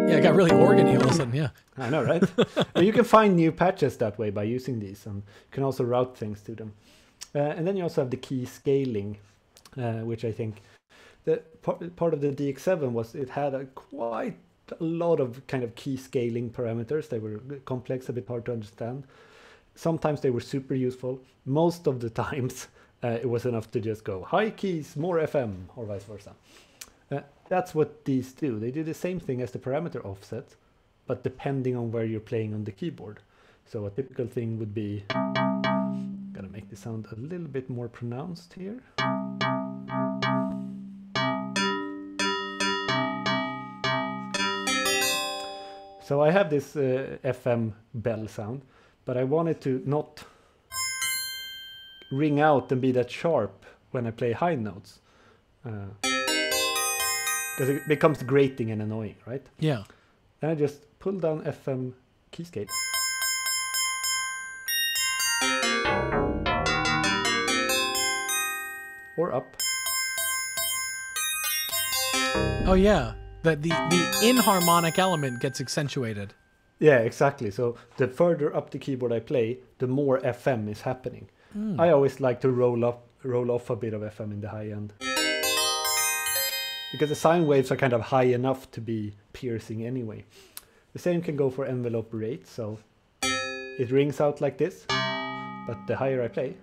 Yeah, I got really organ-y all of a sudden, yeah. I know, right? But you can find new patches that way by using these, and you can also route things to them. Uh, and then you also have the key scaling, uh, which I think the part, part of the D X seven was it had a quite a lot of kind of key scaling parameters. They were complex, a bit hard to understand. Sometimes they were super useful. Most of the times uh, it was enough to just go high keys, more F M, or vice versa. Uh, that's what these do. They do the same thing as the parameter offset, but depending on where you're playing on the keyboard. So a typical thing would be, I'm gonna make the sound a little bit more pronounced here. So I have this uh, F M bell sound, but I want it to not ring out and be that sharp when I play high notes. Uh, Because it becomes grating and annoying, right? Yeah. Then I just pull down F M key scale. Or up. Oh yeah, the, the, the inharmonic element gets accentuated. Yeah, exactly. So the further up the keyboard I play, the more F M is happening. Mm. I always like to roll up, roll off a bit of F M in the high end. Because the sine waves are kind of high enough to be piercing anyway. The same can go for envelope rate, so it rings out like this, but the higher I play...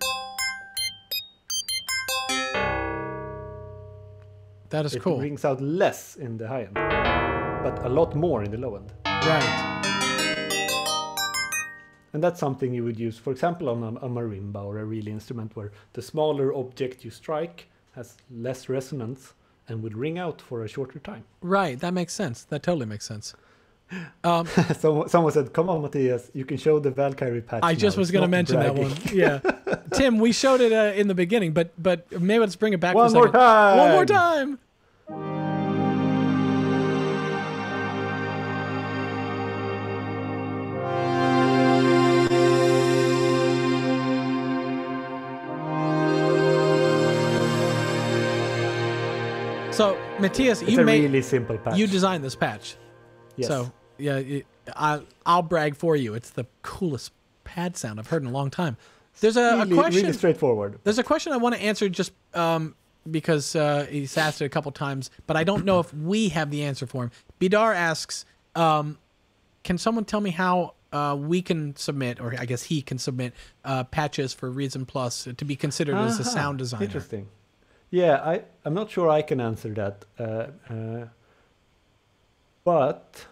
That is cool. It rings out less in the high end, but a lot more in the low end. Right. And that's something you would use, for example, on a, a marimba or a real instrument where the smaller object you strike has less resonance and would ring out for a shorter time. Right, that makes sense. That totally makes sense. Um, so, someone said, come on, Matthias, you can show the Valkyrie patch. I just now. was going to mention bragging. that one. Yeah, Tim, we showed it uh, in the beginning, but but maybe let's bring it back one for a more second. time. One more time. So, Matthias, it's you a made really simple patch. You designed this patch. Yes. So, yeah, it, I, I'll brag for you. It's the coolest pad sound I've heard in a long time. There's a, really, a question. Really straightforward. There's a question I want to answer just um, because uh, he's asked it a couple times, but I don't know if we have the answer for him. Bidar asks, um, can someone tell me how uh, we can submit, or I guess he can submit, uh, patches for Reason Plus to be considered uh-huh. as a sound designer? Interesting. Yeah, I, I'm not sure I can answer that. Uh, uh, But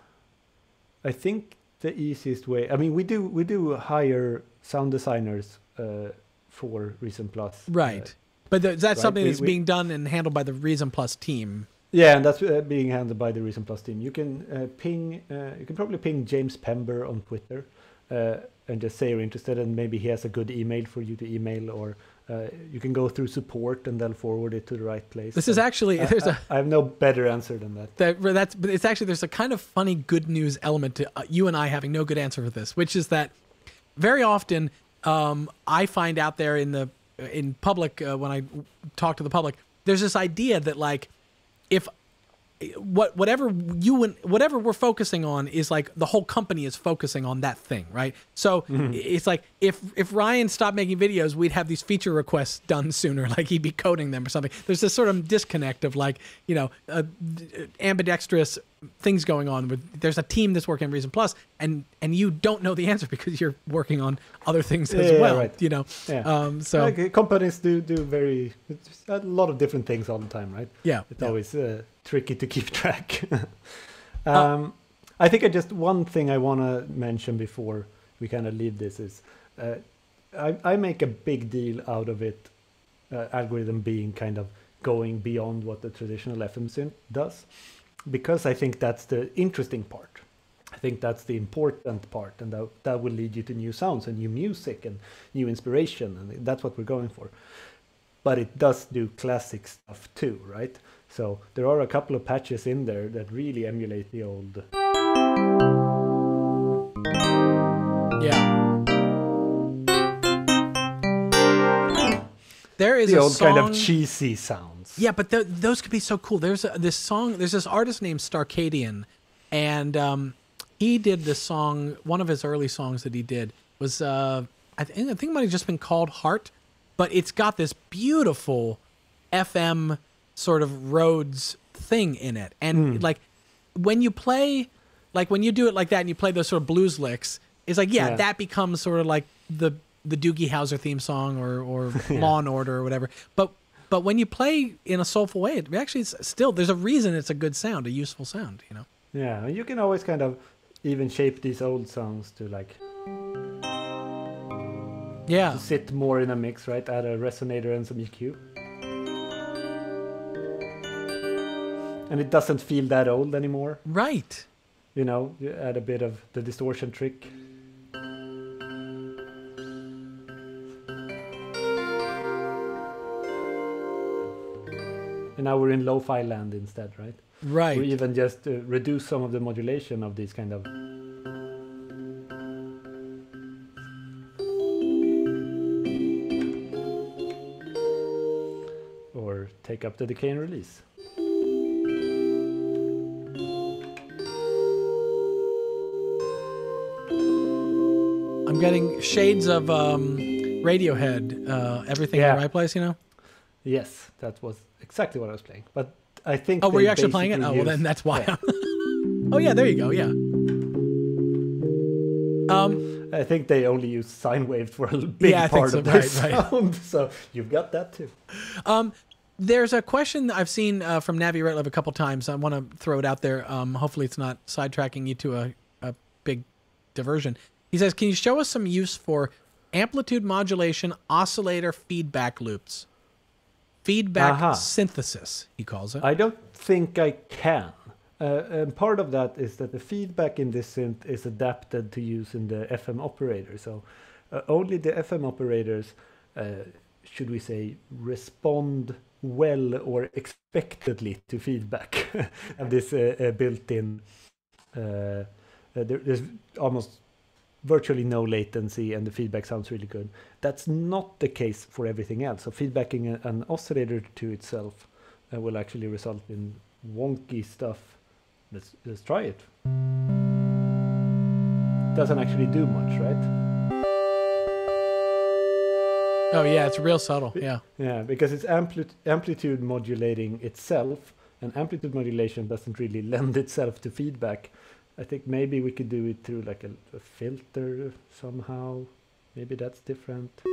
I think the easiest way, I mean, we do we do hire sound designers uh, for Reason Plus. Right. Uh, but th that's right? something we, that's we, being done and handled by the Reason Plus team. Yeah, and that's uh, being handled by the Reason Plus team. You can uh, ping, uh, you can probably ping James Pember on Twitter uh, and just say you're interested, and maybe he has a good email for you to email, or uh, you can go through support and then forward it to the right place. This and is actually, I, there's I, a... I have no better answer than that. that that's, but it's actually, there's a kind of funny good news element to uh, you and I having no good answer for this, which is that very often um, I find out there in the in public, uh, when I talk to the public, there's this idea that like, if what whatever you and whatever we're focusing on is like the whole company is focusing on that thing, right? So mm-hmm. it's like if if Ryan stopped making videos, we'd have these feature requests done sooner, like he'd be coding them or something. There's this sort of disconnect of like, you know, uh, ambidextrous things going on with, there's a team that's working on Reason Plus, and and you don't know the answer because you're working on other things as yeah, well, yeah, right. you know. Yeah. Um, so like companies do do very a lot of different things all the time, right? Yeah, it's yeah. always uh, tricky to keep track. um, uh, I think I just one thing I want to mention before we kind of leave this is uh, I, I make a big deal out of it. Uh, algorithm being kind of going beyond what the traditional F M synth does, because I think that's the interesting part. I think that's the important part, and that, that will lead you to new sounds and new music and new inspiration, and that's what we're going for. But it does do classic stuff too, right? So there are a couple of patches in there that really emulate the old... Yeah. There is the a old song... kind of cheesy sound. Yeah, but th those could be so cool. There's a, this song, there's this artist named Starkadian, and um, he did this song, one of his early songs that he did was, uh, I, th I think it might have just been called Heart, but it's got this beautiful F M sort of Rhodes thing in it. And mm. like when you play, like when you do it like that and you play those sort of blues licks, it's like, yeah, yeah. that becomes sort of like the, the Doogie Howser theme song or, or yeah. Law and Order or whatever. But But when you play in a soulful way, it actually it's still, there's a reason it's a good sound, a useful sound, you know? Yeah, you can always kind of even shape these old songs to like... Yeah. To sit more in a mix, right? Add a resonator and some E Q. And it doesn't feel that old anymore. Right. You know, you add a bit of the distortion trick. And now we're in lo-fi land instead, right? Right. We even just uh, reduce some of the modulation of these kind of... Or take up the decay and release. I'm getting shades of um, Radiohead, uh, Everything yeah. in the Right Place, you know? Yes, that was exactly what I was playing. But I think... Oh, were you actually playing it? Oh, well, then that's why. Yeah. Oh, yeah, there you go, yeah. Um, I think they only use sine wave for a big yeah, part so. of their right, sound, right. So you've got that too. Um, there's a question I've seen uh, from Navi Retlev a couple times. I want to throw it out there. Um, hopefully it's not sidetracking you to a, a big diversion. He says, can you show us some use for amplitude modulation oscillator feedback loops? Feedback Aha. synthesis, he calls it. I don't think I can. Uh, and part of that is that the feedback in this synth is adapted to use in the F M operator. So uh, only the F M operators, uh, should we say, respond well or expectedly to feedback. And this uh, uh, built-in, uh, uh, there, there's almost virtually no latency and the feedback sounds really good. That's not the case for everything else. So feedbacking a, an oscillator to itself uh, will actually result in wonky stuff. Let's, let's try it. Doesn't actually do much, right? Oh yeah, it's real subtle, yeah. Yeah, because it's ampli amplitude modulating itself, and amplitude modulation doesn't really lend itself to feedback. I think maybe we could do it through like a, a filter somehow. Maybe that's different. Mm.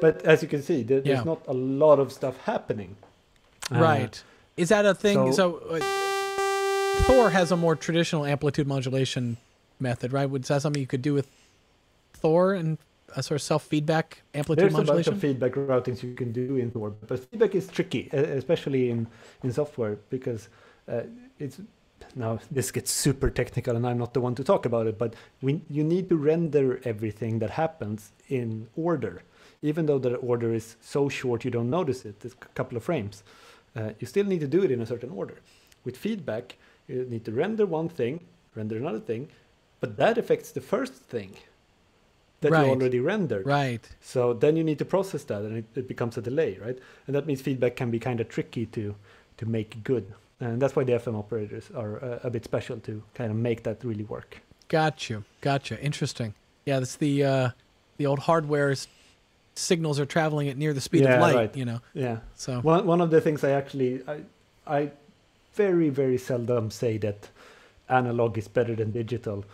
But as you can see, there, yeah. there's not a lot of stuff happening. Right. Uh, Is that a thing? So, so uh, Thor has a more traditional amplitude modulation method, right? Would that something you could do with Thor and a sort of self-feedback amplitude modulation? There's a bunch of feedback routings you can do in Thor, but feedback is tricky, especially in in software, because uh, it's now this gets super technical, and I'm not the one to talk about it. But we you need to render everything that happens in order, even though the order is so short you don't notice it. It's a couple of frames. Uh, you still need to do it in a certain order. With feedback, you need to render one thing, render another thing, but that affects the first thing that right. you already rendered. Right. So then you need to process that, and it, it becomes a delay, right? And that means feedback can be kind of tricky to to make good. And that's why the F M operators are uh, a bit special to kind of make that really work. Got you. Got you. Interesting. Yeah, that's the uh, the old hardware's signals are traveling at near the speed yeah, of light, right. you know. Yeah. So one one of the things I actually I I very very seldom say that analog is better than digital,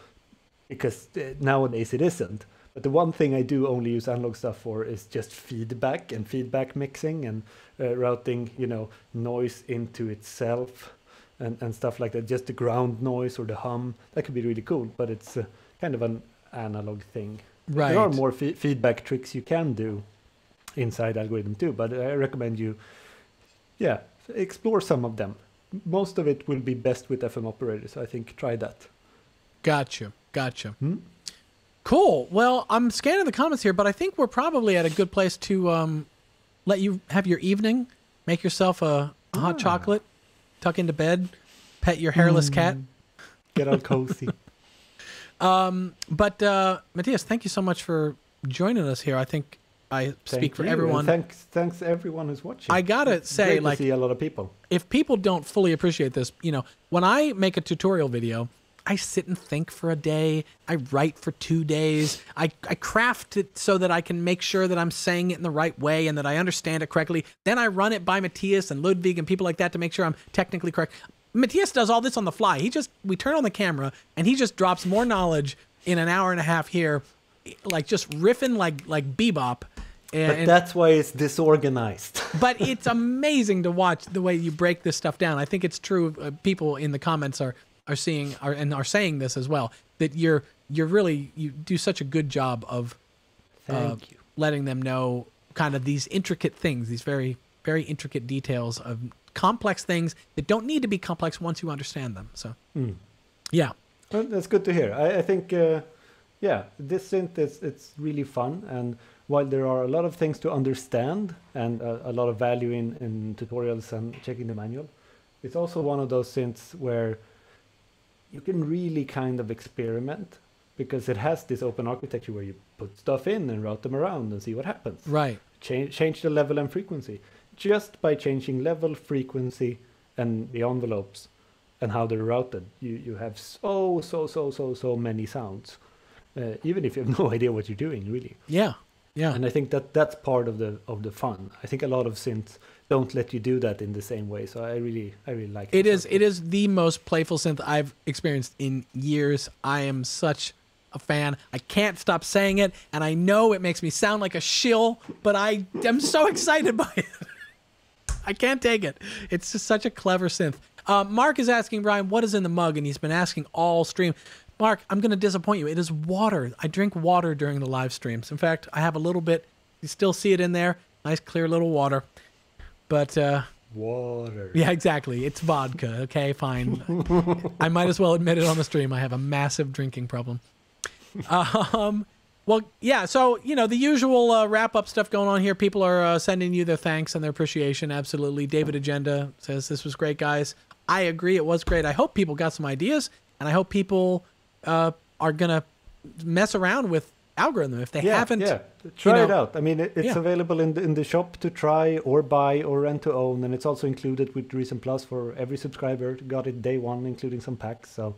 because nowadays it isn't. But the one thing I do only use analog stuff for is just feedback and feedback mixing and uh, routing, you know, noise into itself and and stuff like that. Just the ground noise or the hum, that could be really cool, but it's uh, kind of an analog thing. Right. There are more fe feedback tricks you can do inside Algorithm too, but I recommend you, yeah, explore some of them. Most of it will be best with F M operators, so I think try that. Gotcha, gotcha. Hmm? Cool. Well, I'm scanning the comments here, but I think we're probably at a good place to um, let you have your evening, make yourself a, a hot ah. chocolate, tuck into bed, pet your hairless mm. cat. Get all cozy. Um, but uh, Matthias, thank you so much for joining us here. I think I speak thank for you. everyone. And thanks, thanks everyone who's watching. I gotta it's say, great like, to see a lot of people. If people don't fully appreciate this, you know, when I make a tutorial video, I sit and think for a day. I write for two days. I, I craft it so that I can make sure that I'm saying it in the right way and that I understand it correctly. Then I run it by Matthias and Ludwig and people like that to make sure I'm technically correct. Matthias does all this on the fly. He just, we turn on the camera and he just drops more knowledge in an hour and a half here, like just riffing like like bebop. And, but that's why it's disorganized. But it's amazing to watch the way you break this stuff down. I think it's true. Uh, people in the comments are are seeing are, and are saying this as well, that you're you're really you do such a good job of uh, Thank you. letting them know kind of these intricate things, these very very intricate details of complex things that don't need to be complex once you understand them. So mm. yeah, well, that's good to hear. I, I think uh, yeah, this synth is it's really fun, and while there are a lot of things to understand and uh, a lot of value in, in tutorials and checking the manual, it's also one of those synths where you can really kind of experiment, because it has this open architecture where you put stuff in and route them around and see what happens. Right. Change change the level and frequency. Just by changing level, frequency, and the envelopes and how they're routed, you, you have so, so, so, so, so many sounds, uh, even if you have no idea what you're doing, really. Yeah, yeah. And I think that that's part of the of the fun. I think a lot of synths don't let you do that in the same way, so I really, I really like it. It is, it is the most playful synth I've experienced in years. I am such a fan. I can't stop saying it, and I know it makes me sound like a shill, but I am so excited by it. I can't take it. It's just such a clever synth. Uh, Mark is asking, Ryan, what is in the mug? And he's been asking all stream. Mark, I'm going to disappoint you. It is water. I drink water during the live streams. In fact, I have a little bit. You still see it in there. Nice, clear little water. But uh, water. Yeah, exactly. It's vodka. Okay, fine. I might as well admit it on the stream. I have a massive drinking problem. Um... Well, yeah, so, you know, the usual uh, wrap-up stuff going on here. People are uh, sending you their thanks and their appreciation, absolutely. David Agenda says, this was great, guys. I agree, it was great. I hope people got some ideas, and I hope people uh, are going to mess around with Algorithm if they yeah, haven't. Yeah, try you know, it out. I mean, it, it's yeah. available in the, in the shop to try or buy or rent to own, and it's also included with Reason Plus for every subscriber. Got it day one, including some packs, so...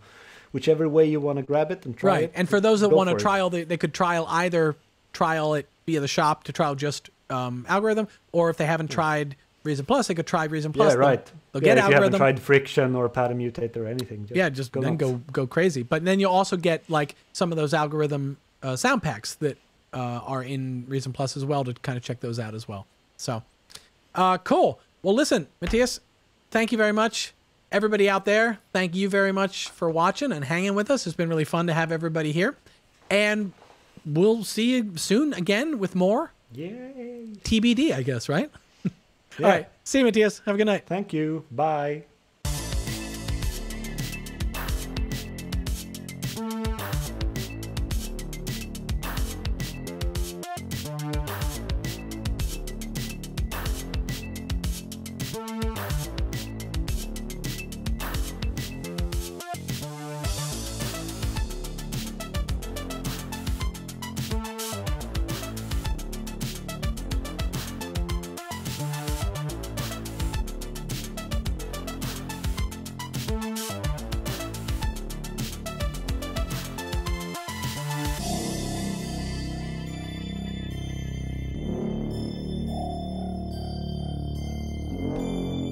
Whichever way you want to grab it and try right. it. And for those that want to trial, they, they could trial either trial it via the shop to trial just um, Algorithm, or if they haven't yeah. tried Reason Plus, they could try Reason Plus. Yeah, right. They'll, they'll yeah, get if Algorithm. If you haven't tried Friction or Pattern Mutator or anything. Just yeah, just go then nuts. go go crazy. But then you'll also get like some of those Algorithm uh, sound packs that uh, are in Reason Plus as well, to kind of check those out as well. So, uh, cool. Well, listen, Matthias, thank you very much. Everybody out there, thank you very much for watching and hanging with us. It's been really fun to have everybody here. And we'll see you soon again with more. Yay. T B D, I guess, right? Yeah. All right. See you, Matthias. Have a good night. Thank you. Bye.